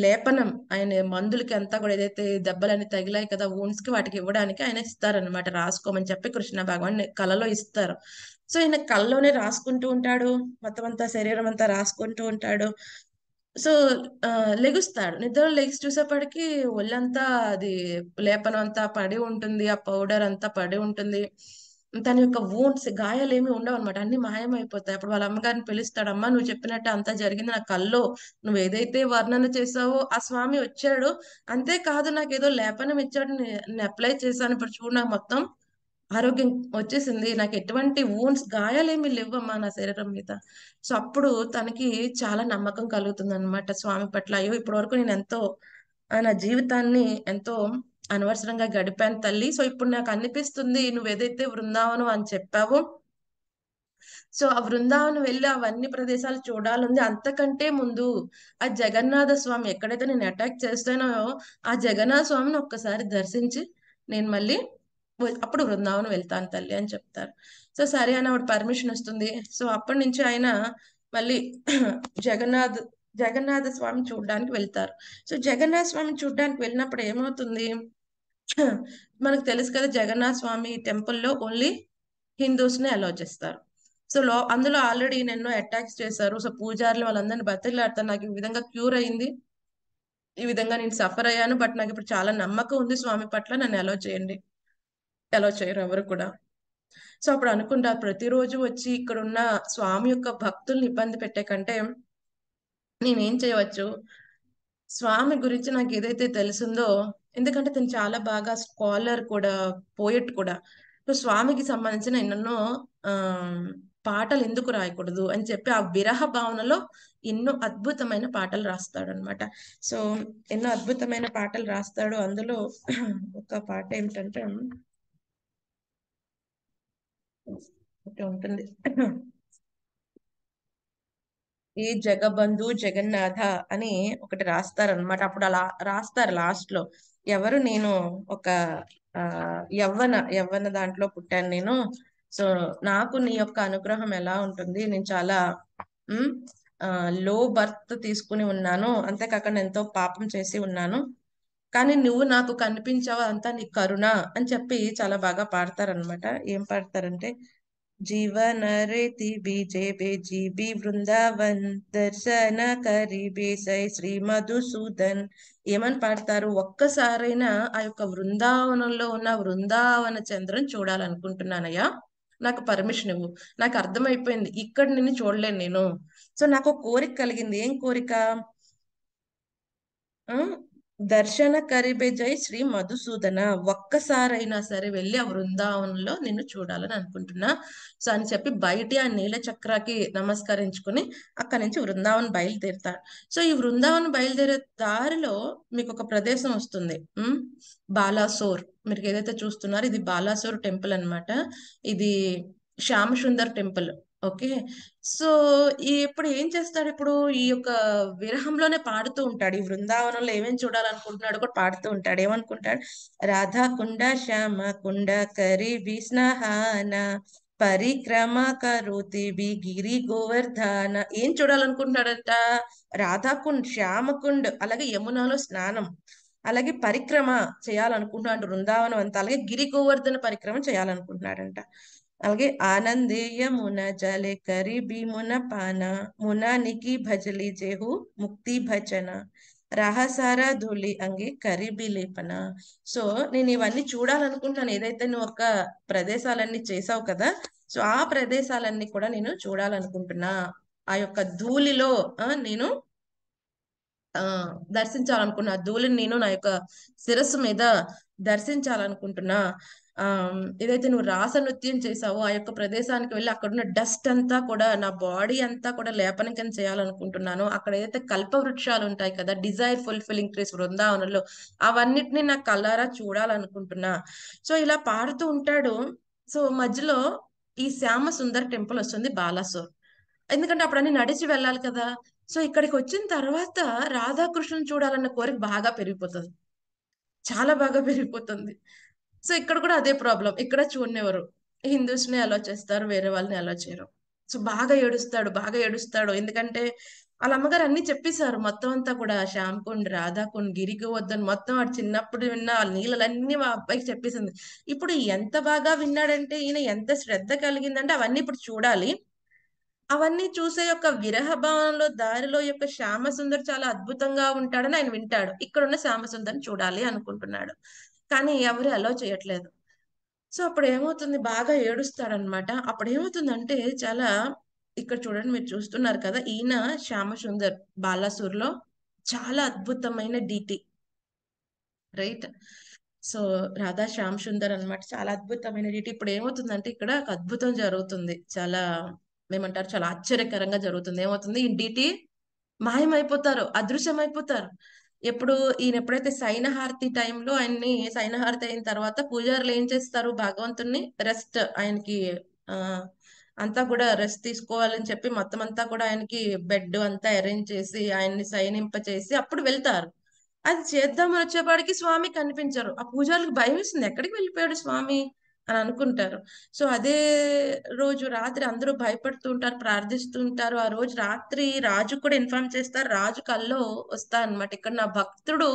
లేపనం ఆయన మందులకి అంతా కూడా ఏదైతే దెబ్బలన్నీ తగిలాయి కదా వూన్స్ కి వాటికి ఇవ్వడానికి ఆయన ఇస్తారనమాట, రాసుకోమని చెప్పి కృష్ణ భగవాన్ కళలో ఇస్తారు. సో ఆయన కళ్ళలోనే రాసుకుంటూ ఉంటాడు, మొత్తం అంతా శరీరం అంతా రాసుకుంటూ ఉంటాడు. సో ఆ లెగుస్తాడు, నిద్ర లెగిసి చూసేప్పటికి ఒళ్ళంతా అది లేపనం అంతా పడి ఉంటుంది, ఆ పౌడర్ అంతా పడి ఉంటుంది, తన యొక్క వూన్స్ గాయాలు ఏమి ఉండవు అనమాట, అన్ని మాయమైపోతాయి. అప్పుడు వాళ్ళ అమ్మగారిని పిలుస్తాడు, అమ్మ నువ్వు చెప్పినట్టు అంతా జరిగింది, నా కల్లో నువ్వు ఏదైతే వర్ణన చేసావో ఆ స్వామి వచ్చాడు, అంతేకాదు నాకు ఏదో లేపనం ఇచ్చాడు, నేను అప్లై చేశాను, ఇప్పుడు చూడు నాకు మొత్తం ఆరోగ్యం వచ్చేసింది, నాకు ఎటువంటి వూన్స్ గాయాలేమి లేవమ్మా నా శరీరం మీద. సో అప్పుడు తనకి చాలా నమ్మకం కలుగుతుంది అనమాట స్వామి పట్ల. అయ్యో ఇప్పటి వరకు నేను ఎంతో నా జీవితాన్ని ఎంతో అనవసరంగా గడిపాను తల్లి, సో ఇప్పుడు నాకు అనిపిస్తుంది నువ్వు ఏదైతే బృందావనం అని చెప్పావో, సో ఆ బృందావనం వెళ్ళి అవన్నీ ప్రదేశాలు చూడాలంది. అంతకంటే ముందు ఆ జగన్నాథ స్వామి ఎక్కడైతే నేను అటాక్ చేస్తానో ఆ జగన్నాథ స్వామిని ఒక్కసారి దర్శించి నేను మళ్ళీ అప్పుడు బృందావనం వెళ్తాను తల్లి అని చెప్తారు. సో సరే అని ఆవిడ పర్మిషన్ వస్తుంది. సో అప్పటి నుంచి ఆయన మళ్ళీ జగన్నాథ్ జగన్నాథ స్వామి చూడ్డానికి వెళ్తారు. సో జగన్నాథ స్వామి చూడ్డానికి వెళ్ళినప్పుడు ఏమవుతుంది, మనకు తెలుసు కదా జగన్నాథ స్వామి టెంపుల్లో ఓన్లీ హిందూస్ ని అలౌ చేస్తారు. సో లో అందులో ఆల్రెడీ ఎన్నో అటాక్స్ చేశారు. సో పూజారులు వాళ్ళందరినీ బతిలాడతారు, నాకు ఈ విధంగా క్యూర్ అయింది, ఈ విధంగా నేను సఫర్ అయ్యాను, బట్ నాకు ఇప్పుడు చాలా నమ్మకం ఉంది స్వామి పట్ల, నన్ను అలౌ చేయండి. అలౌ చేయరు ఎవరు కూడా. సో అప్పుడు అనుకుంటారు ప్రతిరోజు వచ్చి ఇక్కడ ఉన్న స్వామి యొక్క భక్తుల్ని ఇబ్బంది పెట్టే కంటే నేనేం చేయవచ్చు, స్వామి గురించి నాకు ఏదైతే తెలిసిందో, ఎందుకంటే తను చాలా బాగా స్కాలర్ కూడా, పోయెట్ కూడా, సో స్వామికి సంబంధించిన ఎన్నెన్నో ఆ పాటలు ఎందుకు రాయకూడదు అని చెప్పి ఆ విరహ భావనలో ఎన్నో అద్భుతమైన పాటలు రాస్తాడు అనమాట. సో ఎన్నో అద్భుతమైన పాటలు రాస్తాడు. అందులో ఒక పాట ఏమిటంటే ఉంటుంది, ఏ జగబంధు జగన్నాథ అని ఒకటి రాస్తారనమాట. అప్పుడు అలా రాస్తారు లాస్ట్ లో, ఎవరు నేను ఒక ఆ యవ్వన యవ్వన దాంట్లో పుట్టాను నేను, సో నాకు నీ యొక్క అనుగ్రహం ఎలా ఉంటుంది, నేను చాలా ఆ లో బర్త్ తీసుకుని ఉన్నాను, అంతేకాకుండా ఎంతో పాపం చేసి ఉన్నాను, కానీ నువ్వు నాకు కనిపించావు, అంతా నీ కరుణ అని చెప్పి చాలా బాగా పాడతారనమాట. ఏం పాడతారంటే, जीवन रेति बीजे बेजी बी బృందావన్ దర్శన కరిబే సై శ్రీ మధుసూదన్. ఏమని పాడతారు, ఒక్కసారైనా ఆ యొక్క బృందావనంలో ఉన్న బృందావన చంద్రం చూడాలనుకుంటున్నానయ్యా, నాకు పర్మిషన్ ఇవ్వు, నాకు అర్థమైపోయింది ఇక్కడ నిన్ను చూడలేను నేను. సో నాకు కోరిక కలిగింది, ఏం కోరిక, దర్శన కరిబే జై శ్రీ మధుసూదన, ఒక్కసారైనా సరే వెళ్ళి ఆ బృందావనంలో నిన్ను చూడాలని అనుకుంటున్నా సో అని చెప్పి బయట ఆ నీల చక్రాకి నమస్కరించుకుని అక్కడి నుంచి బృందావనం బయలుదేరుతాడు. సో ఈ బృందావనం బయలుదేరే దారిలో మీకు ఒక ప్రదేశం వస్తుంది, బాలాసోర్. మీరు ఏదైతే చూస్తున్నారు ఇది బాలాసోర్ టెంపుల్ అనమాట, ఇది Shyama Sundar temple. Okay so ఈ ఇప్పుడు ఏం చేస్తాడు, ఇప్పుడు ఈ యొక్క విరహంలోనే పాడుతూ ఉంటాడు, ఈ బృందావనంలో ఏమేమి చూడాలనుకుంటున్నాడు కూడా పాడుతూ ఉంటాడు. ఏమనుకుంటాడు, రాధా కుండ శ్యామ కుండ కరి విస్నాహాన పరిక్రమ కరోతి బి గిరి గోవర్ధన. ఏం చూడాలనుకుంటున్నాడంట, రాధాకుండ్, శ్యామకుండ్, అలాగే యమునాలో స్నానం, అలాగే పరిక్రమ చేయాలనుకుంటున్నాడు బృందావనం అంతా, అలాగే గిరి గోవర్ధన పరిక్రమ చేయాలనుకుంటున్నాడంట. అలాగే ఆనందేయ మున జలే కరి భీమున పాన మునానికి భజలి జేహు ముక్తి భజన రహసార ధూళి అంగే కరి బిలేపన. సో నేను ఇవన్నీ చూడాలనుకుంటున్నాను, ఏదైతే నువ్వు ఒక ప్రదేశాలన్నీ చేసావు కదా, సో ఆ ప్రదేశాలన్నీ కూడా నేను చూడాలనుకుంటున్నా, ఆ యొక్క ధూళిలో నేను ఆ దర్శించాలనుకున్నా, ధూళిని నేను నా యొక్క శిరస్సు మీద దర్శించాలనుకుంటున్నా. ఆ ఏదైతే నువ్వు రాస నృత్యం చేసావో ఆ యొక్క ప్రదేశానికి వెళ్ళి అక్కడున్న డస్ట్ అంతా కూడా నా బాడీ అంతా కూడా లేపనం చేయాలనుకుంటున్నాను. అక్కడ ఏదైతే కల్ప వృక్షాలు ఉంటాయి కదా, డిజైర్ ఫుల్ఫిలింగ్ ట్రీస్ వృందావనంలో, అవన్నిటిని నా కళ్ళారా చూడాలనుకుంటున్నా. సో ఇలా పాడుతూ ఉంటాడు. సో మధ్యలో ఈ శ్యామ సుందర్ టెంపుల్ వస్తుంది బాలాసోర్, ఎందుకంటే అప్పుడు అన్ని నడిచి వెళ్ళాలి కదా. సో ఇక్కడికి వచ్చిన తర్వాత రాధాకృష్ణుని చూడాలన్న కోరిక బాగా పెరిగిపోతుంది, చాలా బాగా పెరిగిపోతుంది. సో ఇక్కడ కూడా అదే ప్రాబ్లం, ఇక్కడ చూడనివ్వరు, హిందూస్ ని అలో చేస్తారు, వేరే వాళ్ళని అలో చేయరు. సో బాగా ఏడుస్తాడు, బాగా ఏడుస్తాడు ఎందుకంటే వాళ్ళ అమ్మగారు అన్ని చెప్పేశారు మొత్తం అంతా కూడా, శ్యామ్కుండ్ రాధాకుండ్ గిరికి వద్దని మొత్తం వాడు చిన్నప్పుడు విన్న నీళ్ళలన్నీ మా అబ్బాయికి చెప్పేసింది. ఇప్పుడు ఎంత బాగా విన్నాడంటే, ఈయన ఎంత శ్రద్ధ కలిగిందంటే అవన్నీ ఇప్పుడు చూడాలి. అవన్నీ చూసే యొక్క విరహ భావనలో దారిలో యొక్క శ్యామ సుందర్ చాలా అద్భుతంగా ఉంటాడని ఆయన వింటాడు, ఇక్కడ ఉన్న శ్యామ సుందర్ని చూడాలి అనుకుంటున్నాడు, కానీ ఎవరు అలో చేయట్లేదు. సో అప్పుడు ఏమవుతుంది, బాగా ఏడుస్తాడనమాట. అప్పుడు ఏమవుతుందంటే, చాలా ఇక్కడ చూడండి మీరు చూస్తున్నారు కదా, ఈయన శ్యామ సుందర్ బాలాసూర్లో చాలా అద్భుతమైన deity right, so Radha Shyama Sundar అనమాట, చాలా అద్భుతమైన డిటి. ఇప్పుడు ఏమవుతుందంటే ఇక్కడ ఒక అద్భుతం జరుగుతుంది, చాలా ఏమంటారు, చాలా ఆశ్చర్యకరంగా జరుగుతుంది. ఏమవుతుంది, ఈ డిటి మాయమైపోతారు, అదృశ్యమైపోతారు. ఎప్పుడు ఈయన ఎప్పుడైతే సైనహారతి టైంలో ఆయన్ని, సైనహారతి అయిన తర్వాత పూజారులు ఏం చేస్తారు, భగవంతుణ్ణి రెస్ట్, ఆయనకి ఆ అంతా కూడా రెస్ట్ తీసుకోవాలని చెప్పి మొత్తం అంతా కూడా ఆయనకి బెడ్ అంతా అరేంజ్ చేసి ఆయన్ని సైనింప చేసి అప్పుడు వెళ్తారు. అది చేద్దామని వచ్చేపాటికి స్వామి కనిపించరు, ఆ పూజారులకు భయం వేస్తుంది, ఎక్కడికి వెళ్ళిపోయాడు స్వామి అని అనుకుంటారు. సో అదే రోజు రాత్రి అందరూ భయపడుతూ ఉంటారు, ప్రార్థిస్తూ ఉంటారు. ఆ రోజు రాత్రి రాజు కూడా ఇన్ఫార్మ్ చేస్తారు, రాజు కల్లో వస్తా అనమాట, ఇక్కడ నా భక్తుడు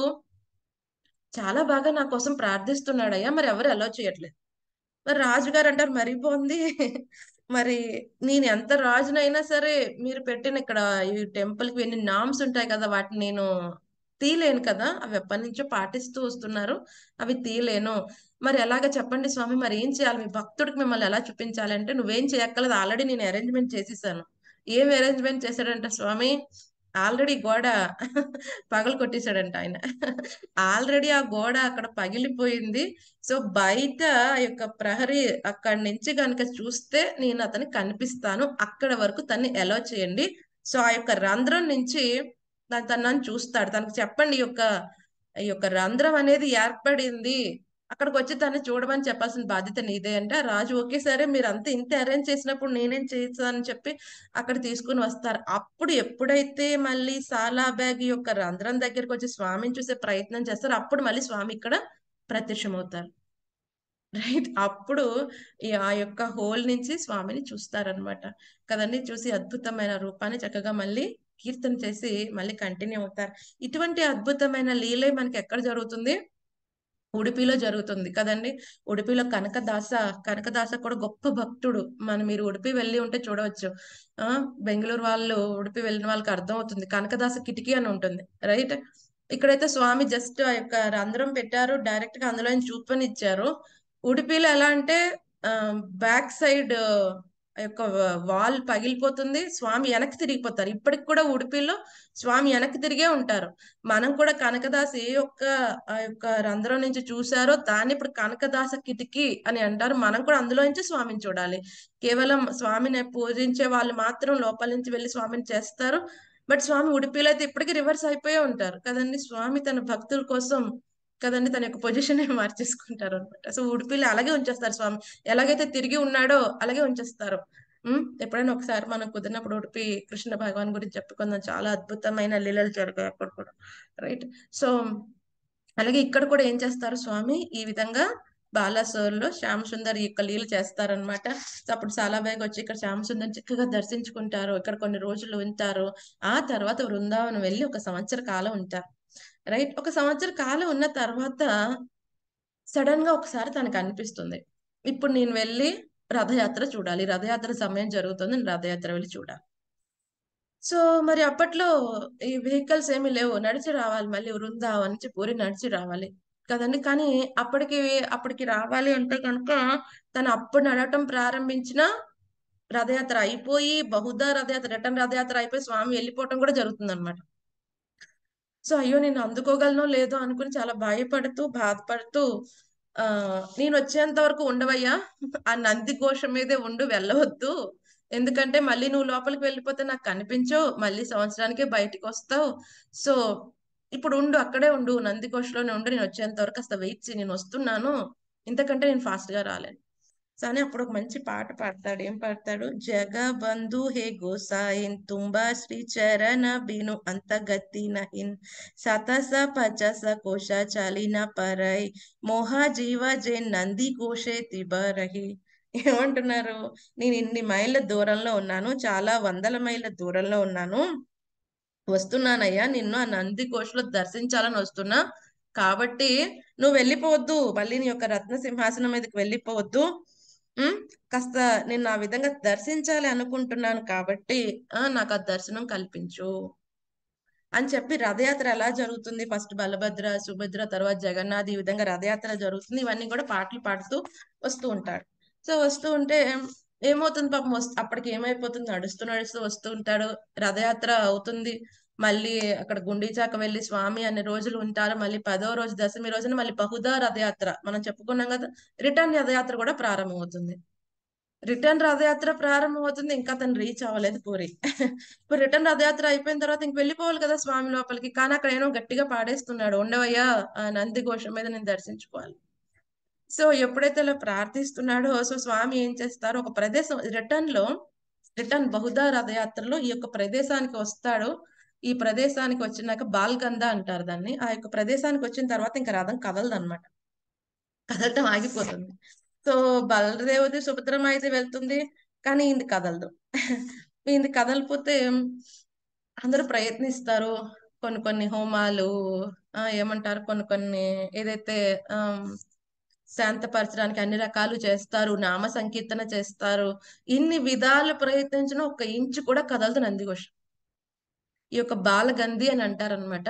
చాలా బాగా నా కోసం ప్రార్థిస్తున్నాడయ్యా, మరి ఎవరు అలో చేయట్లేదు. మరి రాజుగారు అంటారు, మరీ బాగుంది, మరి నేను ఎంత రాజునైనా సరే మీరు పెట్టిన ఇక్కడ ఈ టెంపుల్ కి ఎన్ని నామ్స్ ఉంటాయి కదా, వాటిని నేను తీయలేను కదా, అవి ఎప్పటి నుంచో పాటిస్తూ వస్తున్నారు, అవి తీయలేను, మరి ఎలాగ చెప్పండి స్వామి, మరి ఏం చేయాలి, మీ భక్తుడికి మిమ్మల్ని ఎలా చూపించాలి అంటే, నువ్వేం చేయక్కర్లేదు, ఆల్రెడీ నేను అరేంజ్మెంట్ చేసేసాను. ఏం అరేంజ్మెంట్ చేశాడంట స్వామి, ఆల్రెడీ గోడ పగలు కొట్టేశాడంట ఆయన, ఆల్రెడీ ఆ గోడ అక్కడ పగిలిపోయింది. సో బయట ఆ యొక్క ప్రహరీ అక్కడి నుంచి కనుక చూస్తే నేను అతనికి కనిపిస్తాను, అక్కడ వరకు తన్ని అలో చేయండి. సో ఆ యొక్క రంధ్రం నుంచి దాని తను నన్ను చూస్తాడు, తనకు చెప్పండి ఈ యొక్క ఈ యొక్క రంధ్రం అనేది ఏర్పడింది, అక్కడికి వచ్చి తను చూడమని చెప్పాల్సిన బాధ్యత నీదే అంటే, రాజు ఓకే సరే మీరు అంతా ఇంత అరేంజ్ చేసినప్పుడు నేనేం చేస్తానని చెప్పి అక్కడ తీసుకుని వస్తారు. అప్పుడు ఎప్పుడైతే మళ్ళీ సాలాబాగ్ యొక్క రంధ్రం దగ్గరికి వచ్చి స్వామిని చూసే ప్రయత్నం చేస్తారు, అప్పుడు మళ్ళీ స్వామి ఇక్కడ ప్రత్యక్షమవుతారు రైట్. అప్పుడు ఆ యొక్క హోల్ నుంచి స్వామిని చూస్తారనమాట కదండి, చూసి అద్భుతమైన రూపాన్ని చక్కగా మళ్ళీ కీర్తన చేసి మళ్ళీ కంటిన్యూ అవుతారు. ఇటువంటి అద్భుతమైన లీలే మనకి ఎక్కడ జరుగుతుంది, ఉడిపిలో జరుగుతుంది కదండి. ఉడిపిలో కనకదాస, కనకదాస కూడా గొప్ప భక్తుడు, మనం మీరు ఉడిపి వెళ్ళి ఉంటే చూడవచ్చు. ఆ బెంగళూరు వాళ్ళు ఉడిపి వెళ్ళిన వాళ్ళకి అర్థం అవుతుంది, కనకదాస కిటికీ అని ఉంటుంది రైట్. ఇక్కడైతే స్వామి జస్ట్ ఆ యొక్క రంధ్రం పెట్టారు, డైరెక్ట్ గా అందులో చూపని ఇచ్చారు. ఉడిపిలో ఎలా అంటే బ్యాక్ సైడ్ ఆ యొక్క వాల్ పగిలిపోతుంది, స్వామి వెనక్కి తిరిగిపోతారు. ఇప్పటికి కూడా ఉడిపిలో స్వామి వెనక్కి తిరిగే ఉంటారు. మనం కూడా కనకదాస ఏ యొక్క ఆ యొక్క రంధ్రం నుంచి చూసారో దాన్ని ఇప్పుడు కనకదాస కిటికీ అని అంటారు. మనం కూడా అందులో నుంచి స్వామిని చూడాలి. కేవలం స్వామిని పూజించే వాళ్ళు మాత్రం లోపల నుంచి వెళ్ళి స్వామిని చేస్తారు, బట్ స్వామి ఉడిపిలో అయితే ఇప్పటికీ రివర్స్ అయిపోయే ఉంటారు కదండి. స్వామి తన భక్తుల కోసం కదండి తన యొక్క పొజిషన్ మార్చేసుకుంటారు అనమాట. సో ఉడిపిలో అలాగే ఉంచేస్తారు, స్వామి ఎలాగైతే తిరిగి ఉన్నాడో అలాగే ఉంచేస్తారు. ఎప్పుడైనా ఒకసారి మనం కుదిరినప్పుడు ఉడిపి కృష్ణ భగవాన్ గురించి చెప్పుకుందాం, చాలా అద్భుతమైన లీలలు జరిగాయి అక్కడ కూడా రైట్. సో అలాగే ఇక్కడ కూడా ఏం చేస్తారు, స్వామి ఈ విధంగా బాలాసోర్లో శ్యామ సుందర్ యొక్క లీలు చేస్తారనమాట. అప్పుడు సాలాబాయి వచ్చి ఇక్కడ శ్యామ సుందర్ చక్కగా దర్శించుకుంటారు, ఇక్కడ కొన్ని రోజులు ఉంటారు. ఆ తర్వాత బృందావనం వెళ్ళి ఒక సంవత్సర కాలం ఉంటారు రైట్. ఒక సంవత్సర కాలం ఉన్న తర్వాత సడన్ గా ఒకసారి తనకు అనిపిస్తుంది, ఇప్పుడు నేను వెళ్ళి రథయాత్ర చూడాలి, రథయాత్ర సమయం జరుగుతుంది, రథయాత్ర వెళ్ళి చూడాలి. సో మరి అప్పట్లో ఈ వెహికల్స్ ఏమి లేవు, నడిచి రావాలి, మళ్ళీ వృందావనం నుంచి పూరి నడిచి రావాలి కదండి. కానీ అప్పటికి అప్పటికి రావాలి అంటే కనుక తను అప్పుడు నడవటం ప్రారంభించిన రథయాత్ర అయిపోయి బహుదా రథయాత్ర రిటర్న్ రథయాత్ర అయిపోయి స్వామి వెళ్ళిపోవటం కూడా జరుగుతుంది అనమాట. సో అయ్యో నేను అందుకోగలను లేదో అనుకుని చాలా భయపడుతూ బాధపడుతూ ఆ నేను వచ్చేంత వరకు ఉండవయ్యా, ఆ నంది ఘోష మీదే ఉండు, వెళ్ళవద్దు, ఎందుకంటే మళ్ళీ నువ్వు లోపలికి వెళ్ళిపోతే నాకు కనిపించవు, మళ్ళీ సంవత్సరానికే బయటకు వస్తావు, సో ఇప్పుడు ఉండు అక్కడే ఉండు, నంది ఘోషలోనే ఉండు, నేను వచ్చేంత వరకు కాస్త వెయిట్, నేను వస్తున్నాను, ఇంతకంటే నేను ఫాస్ట్ గా రాలేను. కానీ అప్పుడు ఒక మంచి పాట పాడతాడు. ఏం పాడతాడు? జగబంధు హే గోసాయిన్ తుంబా శ్రీ చరణ బీను అంత గతి నహిన్ సతస పచస కోశ చాలిన పరై మోహా జీవ జే నంది కోశే తిబరహి. ఏమంటున్నారు? నేను ఇన్ని మైళ్ళ దూరంలో ఉన్నాను, చాలా వందల మైళ్ళ దూరంలో ఉన్నాను, వస్తున్నానయ్యా, నిన్ను ఆ నంది కోశలో దర్శించాలని వస్తున్నా, కాబట్టి నువ్వు వెళ్ళిపోవద్దు, మళ్ళీ నీ యొక్క రత్న సింహాసనం మీదకి వెళ్ళిపోవద్దు, కాస్త నేను నా విధంగా దర్శించాలి అనుకుంటున్నాను, కాబట్టి ఆ నాకు ఆ దర్శనం కల్పించు అని చెప్పి. రథయాత్ర ఎలా జరుగుతుంది? ఫస్ట్ బలభద్ర, సుభద్ర, తర్వాత జగన్నాథ్, ఈ విధంగా రథయాత్ర జరుగుతుంది. ఇవన్నీ కూడా పాటలు పాడుతూ వస్తూ ఉంటాడు. సో వస్తూ ఉంటే ఏమవుతుంది పాపం, అప్పటికి ఏమైపోతుంది, నడుస్తూ నడుస్తూ వస్తూ ఉంటాడు, రథయాత్ర అవుతుంది, మళ్ళీ అక్కడ గుండీచాక వెళ్ళి స్వామి అన్ని రోజులు ఉంటారు. మళ్ళీ పదో రోజు దశమి రోజున మళ్ళీ బహుదా రథయాత్ర మనం చెప్పుకున్నాం కదా, రిటర్న్ రథయాత్ర కూడా ప్రారంభమవుతుంది. రిటర్న్ రథయాత్ర ప్రారంభమవుతుంది, ఇంకా తను రీచ్ అవ్వలేదు పూరి. ఇప్పుడు రిటర్న్ రథయాత్ర అయిపోయిన తర్వాత ఇంక వెళ్ళిపోవాలి కదా స్వామి లోపలికి, కానీ అక్కడ ఏమో గట్టిగా పాడేస్తున్నాడు, ఉండవయ్యా ఆ నంది ఘోషం మీద నేను దర్శించుకోవాలి. సో ఎప్పుడైతే ఇలా ప్రార్థిస్తున్నాడో, సో స్వామి ఏం చేస్తారు, ఒక ప్రదేశం రిటర్న్ లో రిటర్న్ బహుదా రథయాత్రలో ఈ యొక్క ప్రదేశానికి వస్తాడు. ఈ ప్రదేశానికి వచ్చినాక బాల్గంధ అంటారు దాన్ని. ఆ యొక్క ప్రదేశానికి వచ్చిన తర్వాత ఇంకా రథం కదలదు అనమాట, కదలటం ఆగిపోతుంది. సో బలదేవుది సుభద్రమ అయితే వెళ్తుంది, కానీ ఇది కదలదు. ఇది కదలిపోతే అందరూ ప్రయత్నిస్తారు, కొన్ని కొన్ని హోమాలు ఆ ఏమంటారు, కొన్ని కొన్ని ఏదైతే ఆ శాంతపరచడానికి అన్ని రకాలు చేస్తారు, నామ సంకీర్తన చేస్తారు, ఇన్ని విధాలు ప్రయత్నించిన ఒక ఇంచు కూడా కదలదు నందిఘోష. ఈ యొక్క బాలగంధి అని అంటారనమాట.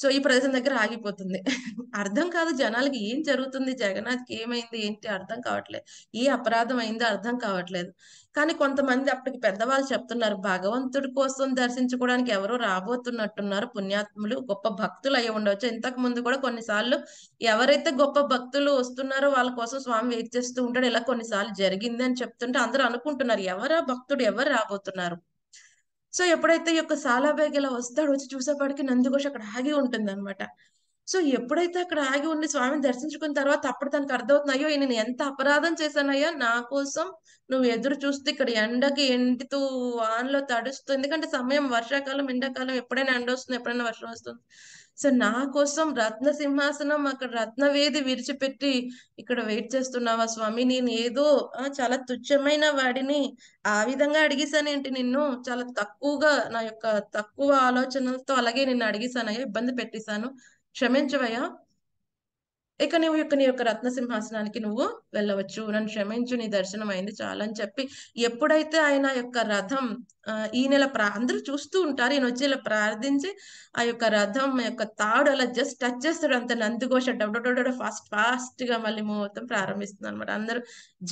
సో ఈ ప్రదేశం దగ్గర ఆగిపోతుంది. అర్థం కాదు జనాలకి ఏం జరుగుతుంది, జగన్నాథ్కి ఏమైంది ఏంటి అర్థం కావట్లేదు, ఏ అపరాధం అయిందో అర్థం కావట్లేదు. కానీ కొంతమంది అప్పటికి పెద్దవాళ్ళు చెప్తున్నారు, భగవంతుడి కోసం దర్శించుకోవడానికి ఎవరో రాబోతున్నట్టున్నారు, పుణ్యాత్ములు గొప్ప భక్తులు అయ్యి ఉండవచ్చు. ఇంతకు ముందు కూడా కొన్నిసార్లు ఎవరైతే గొప్ప భక్తులు వస్తున్నారో వాళ్ళ కోసం స్వామి వెయిట్ చేస్తూ ఉంటాడు, ఇలా కొన్నిసార్లు జరిగింది అని చెప్తుంటే అందరూ అనుకుంటున్నారు ఎవరా భక్తుడు, ఎవరు రాబోతున్నారు. సో ఎప్పుడైతే ఈ యొక్క సాలాబేగ ఇలా వస్తాడు, వచ్చి చూసేపాటికి నందిఘోష అక్కడ ఆగి ఉంటుంది అనమాట. సో ఎప్పుడైతే అక్కడ ఆగి ఉండి స్వామిని దర్శించుకున్న తర్వాత అప్పుడు తనకు అర్థమవుతున్నాయో, నేను ఎంత అపరాధం చేశానయ్యో, నా కోసం నువ్వు ఎదురు చూస్తూ ఇక్కడ ఎండకి ఎండుతూ వానలో తడుస్తూ, ఎందుకంటే సమయం వర్షాకాలం ఎండాకాలం, ఎప్పుడైనా ఎండ వస్తుంది ఎప్పుడైనా వర్షం వస్తుంది, సో నా కోసం రత్న సింహాసనం అక్కడ రత్నవేది విరిచిపెట్టి ఇక్కడ వెయిట్ చేస్తున్నావా స్వామి, నేను ఏదో చాలా తుచ్చమైన వాడిని, ఆ విధంగా అడిగేశానేంటి నిన్ను, చాలా తక్కువగా నా యొక్క తక్కువ ఆలోచనలతో అలాగే నిన్ను అడిగేశానయ్యా, ఇబ్బంది పెట్టేశాను, క్షమించవయ్యా, ఇక నువ్వు యొక్క నీ యొక్క రత్న సింహాసనానికి నువ్వు వెళ్ళవచ్చు, నన్ను క్షమించు, నీ దర్శనం అయింది చాలా అని చెప్పి. ఎప్పుడైతే ఆయన యొక్క రథం ఈయన ఇలా ప్రా అందరూ చూస్తూ ఉంటారు, ఈయన వచ్చి ఇలా ప్రార్థించి ఆ యొక్క రథం యొక్క తాడు అలా జస్ట్ టచ్ చేస్తాడు, అంత నందిఘోష డబ్బు ఫాస్ట్ ఫాస్ట్ గా మళ్ళీ మూవ్ అవుతాం ప్రారంభిస్తుంది అనమాట. అందరూ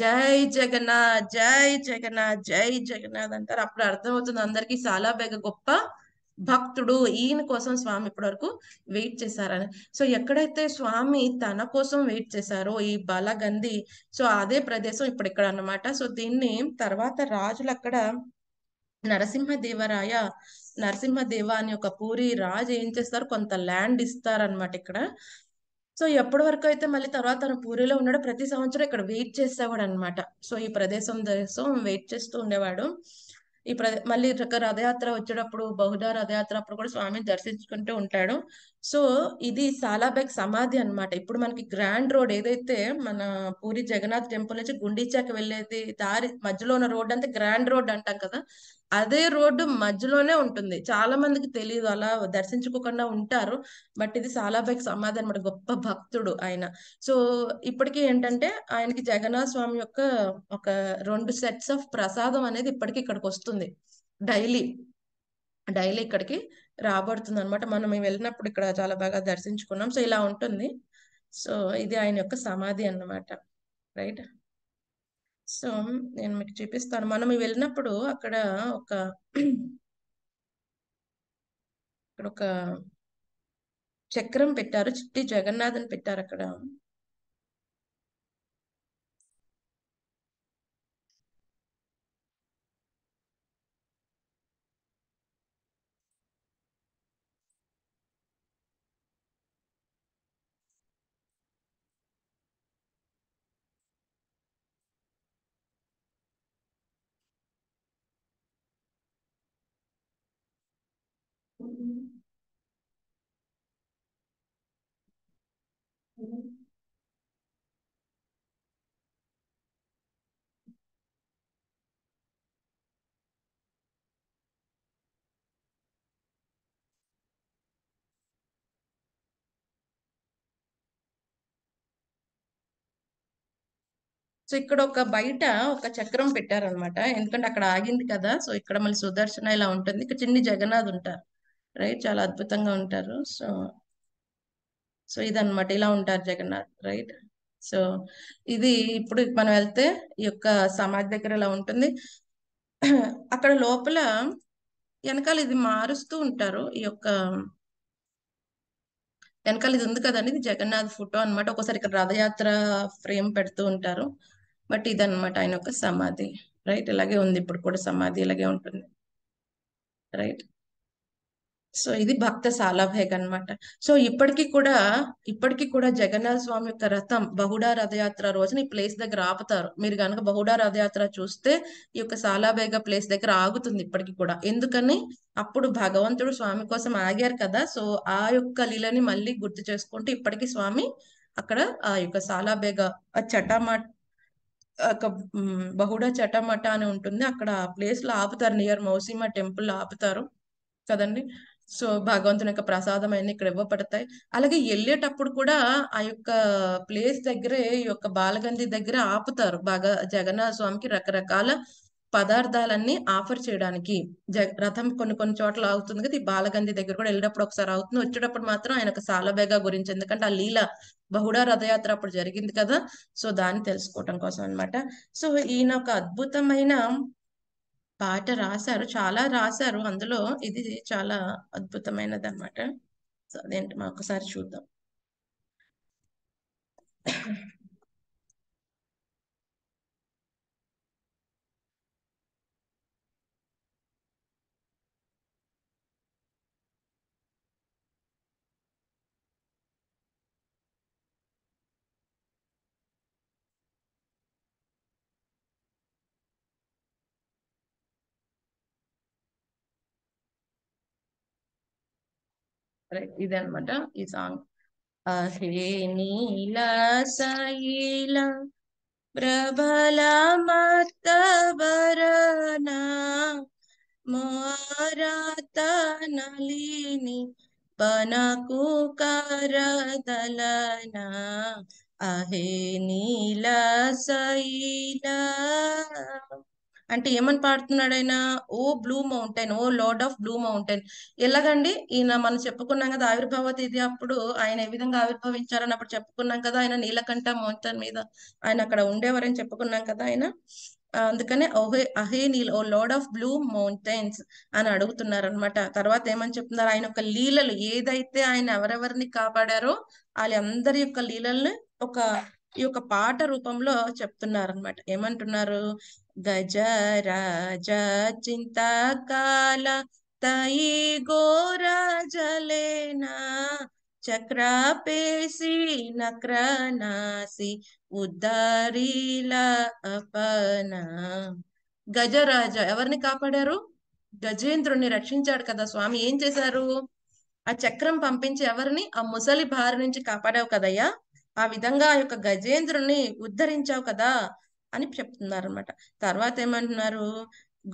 జై జగన్నాథ్, జై జగన్నాథ్, జై జగన్నాథ్ అంటారు. అప్పుడు అర్థమవుతుంది అందరికీ సాలాబేగ గొప్ప భక్తుడు, ఈయన కోసం స్వామి ఇప్పటి వరకు వెయిట్ చేశారని. సో ఎక్కడైతే స్వామి తన కోసం వెయిట్ చేశారో ఈ బాలగంధి, సో అదే ప్రదేశం ఇప్పుడు ఇక్కడ అన్నమాట. సో దీన్ని తర్వాత రాజులు అక్కడ నరసింహదేవరాయ నరసింహదేవ అని ఒక పూరి రాజు ఏం చేస్తారు, కొంత ల్యాండ్ ఇస్తారనమాట ఇక్కడ. సో ఎప్పటి వరకు అయితే మళ్ళీ తర్వాత తన పూరిలో ఉన్నాడు, ప్రతి సంవత్సరం ఇక్కడ వెయిట్ చేసేవాడు అనమాట. సో ఈ ప్రదేశం కోసం వెయిట్ చేస్తూ ఉండేవాడు. ఈ ప్ర మళ్ళీ రథయాత్ర వచ్చేటప్పుడు బహుదా రథయాత్ర అప్పుడు కూడా స్వామిని దర్శించుకుంటూ ఉంటాడు. సో ఇది సాలాబేగ్ సమాధి అనమాట. ఇప్పుడు మనకి గ్రాండ్ రోడ్ ఏదైతే మన పూరి జగన్నాథ్ టెంపుల్ నుంచి గుండీచాకి వెళ్ళేది దారి మధ్యలో ఉన్న రోడ్ అంతా గ్రాండ్ రోడ్ అంటాం కదా, అదే రోడ్డు మధ్యలోనే ఉంటుంది. చాలా మందికి తెలియదు, అలా దర్శించుకోకుండా ఉంటారు. బట్ ఇది సాలాబేగ్ సమాధి అన్నమాట, గొప్ప భక్తుడు ఆయన. సో ఇప్పటికీ ఏంటంటే ఆయనకి జగన్నాథ స్వామి యొక్క ఒక రెండు సెట్స్ ఆఫ్ ప్రసాదం అనేది ఇప్పటికీ ఇక్కడికి వస్తుంది, డైలీ డైలీ ఇక్కడికి రాబడుతుంది అనమాట. మనం వెళ్ళినప్పుడు ఇక్కడ చాలా బాగా దర్శించుకున్నాం. సో ఇలా ఉంటుంది. సో ఇది ఆయన యొక్క సమాధి అన్నమాట, రైట్. సో నేను మీకు చూపిస్తాను. మనం వెళ్ళినప్పుడు అక్కడ ఒక ఇక్కడ ఒక చక్రం పెట్టారు, చిట్టి జగన్నాథ్ అని పెట్టారు అక్కడ. సో ఇక్కడ ఒక బయట ఒక చక్రం పెట్టారనమాట, ఎందుకంటే అక్కడ ఆగింది కదా. సో ఇక్కడ మళ్ళీ సుదర్శన ఇలా ఉంటుంది, ఇక్కడ చిన్ని జగన్నాథ్ ఉంటారు, రైట్. చాలా అద్భుతంగా ఉంటారు. సో సో ఇదన్నమాట, ఇలా ఉంటారు జగన్నాథ్, రైట్. సో ఇది ఇప్పుడు మనం వెళ్తే ఈ యొక్క సమాధి దగ్గర ఇలా ఉంటుంది. అక్కడ లోపల వెనకాల ఇది మారుస్తూ ఉంటారు, ఈ యొక్క వెనకాల ఇది ఉంది కదండి, ఇది జగన్నాథ్ ఫోటో అనమాట. ఒకసారి ఇక్కడ రథయాత్ర ఫ్రేమ్ పెడుతూ ఉంటారు. బట్ ఇదన్నమాట ఆయన యొక్క సమాధి, రైట్. ఇలాగే ఉంది ఇప్పుడు కూడా, సమాధి ఇలాగే ఉంటుంది, రైట్. సో ఇది భక్త సాలాభేగ్ అనమాట. సో ఇప్పటికీ కూడా ఇప్పటికీ కూడా జగన్నాథ స్వామి యొక్క రథం బహుడా రథయాత్ర రోజున ఈ ప్లేస్ దగ్గర ఆపుతారు. మీరు కనుక బహుడా రథయాత్ర చూస్తే ఈ యొక్క సాలాభేగ ప్లేస్ దగ్గర ఆగుతుంది ఇప్పటికీ కూడా. ఎందుకని అప్పుడు భగవంతుడు స్వామి కోసం ఆగారు కదా. సో ఆ యొక్క లీలని మళ్ళీ గుర్తు చేసుకుంటూ ఇప్పటికీ స్వామి అక్కడ ఆ యొక్క సాలాభేగ చటామా ఒక బహుడా చటామట అని ఉంటుంది, అక్కడ ఆ ప్లేస్ లో ఆపుతారు, నియర్ మౌసిమా టెంపుల్ లో ఆపుతారు కదండి. సో భగవంతుని యొక్క ప్రసాదం అన్ని ఇక్కడ ఇవ్వబడతాయి. అలాగే వెళ్ళేటప్పుడు కూడా ఆ యొక్క ప్లేస్ దగ్గరే ఈ యొక్క బాలగంధి దగ్గర ఆపుతారు బాగా జగన్నాథ స్వామికి రకరకాల పదార్థాలన్నీ ఆఫర్ చేయడానికి. జ రథం కొన్ని కొన్ని చోట్ల ఆగుతుంది కదా, ఈ బాలగంధి దగ్గర కూడా వెళ్ళేటప్పుడు ఒకసారి అవుతుంది. వచ్చేటప్పుడు మాత్రం ఆయన ఒక సాలాబేగా గురించి, ఎందుకంటే ఆ లీల బహుడా రథయాత్ర అప్పుడు జరిగింది కదా, సో దాన్ని తెలుసుకోవటం కోసం అనమాట. సో ఈయన ఒక అద్భుతమైన పాట రాశారు, చాలా రాశారు. అందులో ఇది చాలా అద్భుతమైనది అనమాట. సో అదేంటి మా ఒకసారి చూద్దాం. ఇదనమాట ఈ సాంగ్. అహే నీల సైల ప్రబల మత్తవరణ మారాత నలిని పనకు కరదలన అహే నీల సైల అంటే ఏమని పాడుతున్నాడు ఆయన? O blue mountain, O lord of blue mountain. ఎలాగండి ఈయన మనం చెప్పుకున్నాం కదా ఆవిర్భావ తేదీ, అప్పుడు ఆయన ఏ విధంగా ఆవిర్భవించారని అప్పుడు చెప్పుకున్నాం కదా. ఆయన నీలకంఠ మౌంటైన్ మీద ఆయన అక్కడ ఉండేవారని చెప్పుకున్నాం కదా ఆయన. అందుకనే ఓహే అహే నీల్, O lord of blue mountains అని అడుగుతున్నారు అనమాట. తర్వాత ఏమని చెప్తున్నారు, ఆయన యొక్క లీలలు ఏదైతే ఆయన ఎవరెవరిని కాపాడారో వాళ్ళందరి యొక్క లీలల్ని ఒక ఈ యొక్క పాట రూపంలో చెప్తున్నారు అనమాట. ఏమంటున్నారు? గజ రాజ చింతకాల తయి గోరాజలేనా చక్రాపేసి నక్రనాసి ఉద్దారీల అపన. గజరాజ ఎవరిని కాపాడారు? గజేంద్రుణ్ణి రక్షించాడు కదా స్వామి. ఏం చేశారు? ఆ చక్రం పంపించి ఎవరిని? ఆ ముసలి భార్య నుంచి కాపాడావు కదయ్యా, ఆ విధంగా ఆ యొక్క గజేంద్రుణ్ణి ఉద్ధరించావు కదా అని చెప్తున్నారు అనమాట. తర్వాత ఏమంటున్నారు?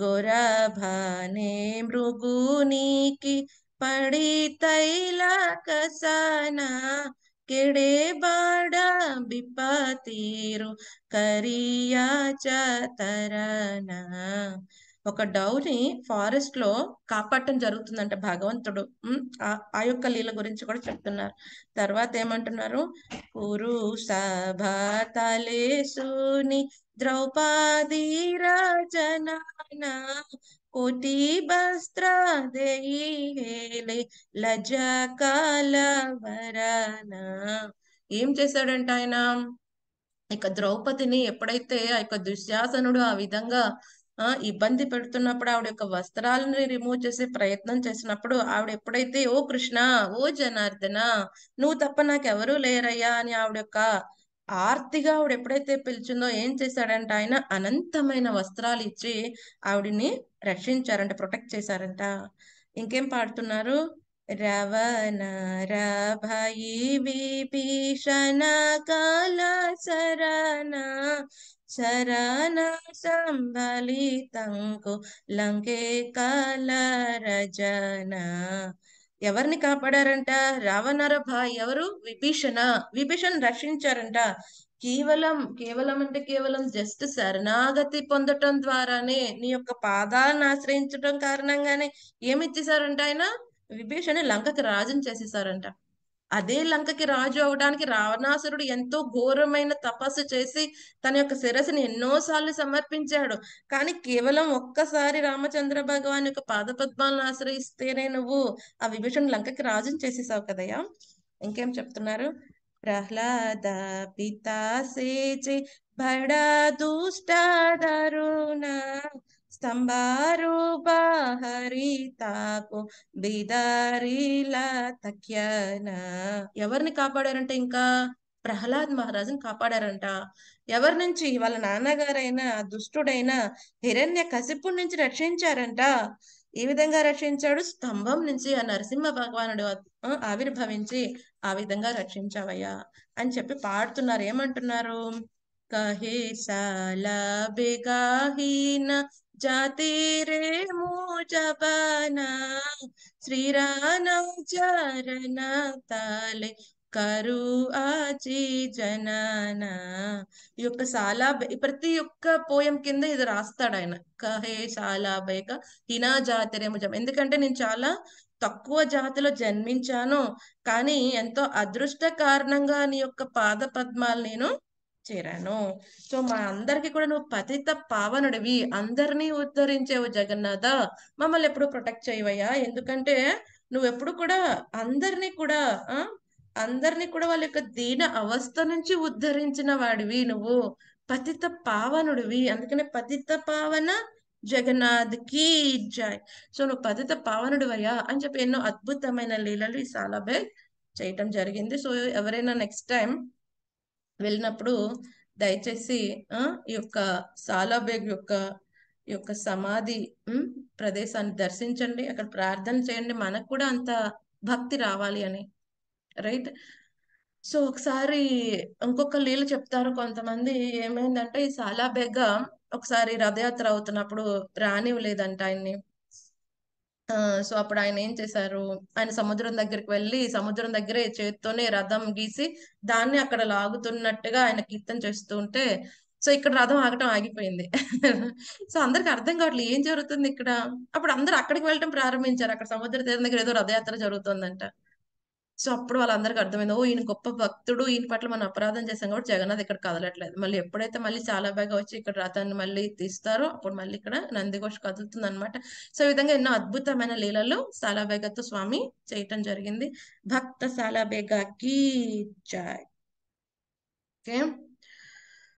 गोरभाने मृगुनी की पड़ी तैला कसाना केड़े बाड़ा बिपातीरु करिया चतरना। ఒక డౌని ఫారెస్ట్ లో కాపాడటం జరుగుతుందంట భగవంతుడు. ఆ యొక్క లీల గురించి కూడా చెప్తున్నారు. తర్వాత ఏమంటున్నారు, పురుషాభాతలేసుని ద్రౌపది రాజనాన కోటి వస్త్రదేహి హేలే లజకాలవరన. ఏం చేశాడంట ఆయన, ఇక ద్రౌపదిని ఎప్పుడైతే ఆ యొక్క దుశ్శాసనుడు ఆ విధంగా ఇబ్బంది పెడుతున్నప్పుడు ఆవిడ యొక్క వస్త్రాలను రిమూవ్ చేసే ప్రయత్నం చేసినప్పుడు ఆవిడ ఎప్పుడైతే ఓ కృష్ణ ఓ జనార్దన నువ్వు తప్ప నాకెవరూ లేరయ్యా అని ఆవిడ యొక్క ఆర్తిగా ఆవిడ ఎప్పుడైతే పిలిచిందో ఏం చేశాడంట ఆయన, అనంతమైన వస్త్రాలు ఇచ్చి ఆవిడిని రక్షించారంట, ప్రొటెక్ట్ చేశారంట. ఇంకేం పాడుతున్నారు, రవణ రభయి విభీషణ కాల శరణ శరణ సంబలితంకు లంకే కాల రజన. ఎవరిని కాపాడారంట, రావణరభ ఎవరు, విభీషణ, విభీషణ రక్షించారంట. కేవలం కేవలం అంటే కేవలం జస్ట్ శరణాగతి పొందటం ద్వారానే నీ యొక్క పాదాలను ఆశ్రయించడం కారణంగానే ఏమిచ్చేసారంట ఆయన, విభీషణ లంకకి రాజుని చేసేసారంట. అదే లంకకి రాజు అవడానికి రావణాసురుడు ఎంతో ఘోరమైన తపస్సు చేసి తన యొక్క శిరస్సుని ఎన్నోసార్లు సమర్పించాడు. కానీ కేవలం ఒక్కసారి రామచంద్ర భగవాన్ యొక్క పాదపద్మాలను ఆశ్రయిస్తేనే నువ్వు ఆ విభీషణ లంకకి రాజుని చేసేసావు కదయ్యా. ఇంకేం చెప్తున్నారు, ప్రహ్లాద పితా సేచి బడా దుష్ట దరుణ स्तंभारूप हरिता को बिदारीला तक्याना. ఎవరిని కాపాడారంటే ఇంకా ప్రహ్లాద్ మహారాజుని కాపాడారంట. ఎవరి నుంచి, వాళ్ళ నాన్నగారైన దుష్టుడైన హిరణ్య కసిపు నుంచి రక్షించారంట. ఏ విధంగా రక్షించాడు, స్తంభం నుంచి ఆ నరసింహ భగవానుడు ఆవిర్భవించి ఆ విధంగా రక్షించావయ్యా అని చెప్పి పాడుతున్నారు. ఏమంటున్నారు, కహే సాలబెగా హీనా जाति रे मुजबना श्रीराना चरना ताले కరు ఆచి జనానా. ఈ యొక్క సాలా ప్రతి ఒక్క పోయం కింద ఇది రాస్తాడు ఆయన, కహే సాలా బైక హినా జాతిరేమో జం. ఎందుకంటే నేను చాలా తక్కువ జాతిలో జన్మించాను కానీ ఎంతో అదృష్ట కారణంగా నీ యొక్క పాద పద్మాలు నేను చేరాను. సో మా అందరికి కూడా నువ్వు పతిత పావనుడివి, అందరినీ ఉద్ధరించేవు జగన్నాథ, మమ్మల్ని ఎప్పుడు ప్రొటెక్ట్ చేయవయ్యా. ఎందుకంటే నువ్వు ఎప్పుడు కూడా అందరినీ కూడా ఆ అందరినీ కూడా వాళ్ళ యొక్క దీన అవస్థ నుంచి ఉద్ధరించిన వాడివి, నువ్వు పతిత పావనుడివి. అందుకనే పతిత పావన జగన్నాథ్ కి జై. సో నువ్వు పతిత పావనుడివయ్యా అని చెప్పి ఎన్నో అద్భుతమైన లీలలు ఈ సాలబే చేయటం జరిగింది. సో ఎవరైనా నెక్స్ట్ టైం వెళ్ళినప్పుడు దయచేసి ఆ ఈ యొక్క సాలబేగ్ యొక్క ఈ యొక్క సమాధి ప్రదేశాన్ని దర్శించండి, అక్కడ ప్రార్థన చేయండి, మనకు కూడా అంత భక్తి రావాలి అని, రైట్. సో ఒకసారి ఇంకొక లీల చెప్తారు కొంతమంది. ఏమైందంటే ఈ సాలబేగ్ ఒకసారి రథయాత్ర అవుతున్నప్పుడు రానివ్వలేదంట ఆయన్ని. ఆ సో అప్పుడు ఆయన ఏం చేశారు, ఆయన సముద్రం దగ్గరికి వెళ్ళి సముద్రం దగ్గరే చేత్తోనే రథం గీసి దాన్ని అక్కడ లాగుతున్నట్టుగా ఆయన కీర్తన చేస్తూ ఉంటే సో ఇక్కడ రథం ఆగటం ఆగిపోయింది. సో అందరికి అర్థం కావట్లేదు ఏం జరుగుతుంది ఇక్కడ. అప్పుడు అందరు అక్కడికి వెళ్ళటం ప్రారంభించారు, అక్కడ సముద్ర తీరం దగ్గర ఏదో రథయాత్ర జరుగుతుందంట. సో అప్పుడు వాళ్ళందరికి అర్థమైంది, ఓ ఈయన గొప్ప భక్తుడు, ఈయన పట్ల మనం అపరాధం చేసాం కాబట్టి జగన్నాథ్ ఇక్కడ కదలట్లేదు. మళ్ళీ ఎప్పుడైతే మళ్ళీ చాలా బాగా వచ్చి ఇక్కడ రథాన్ని మళ్ళీ తీస్తారో అప్పుడు మళ్ళీ ఇక్కడ నందిఘోష్ కదులుతుంది అనమాట. సో ఈ విధంగా ఎన్నో అద్భుతమైన లీలలు సాలబేగతో స్వామి చేయటం జరిగింది. భక్త సాలబేగాకి జై. ఓకే.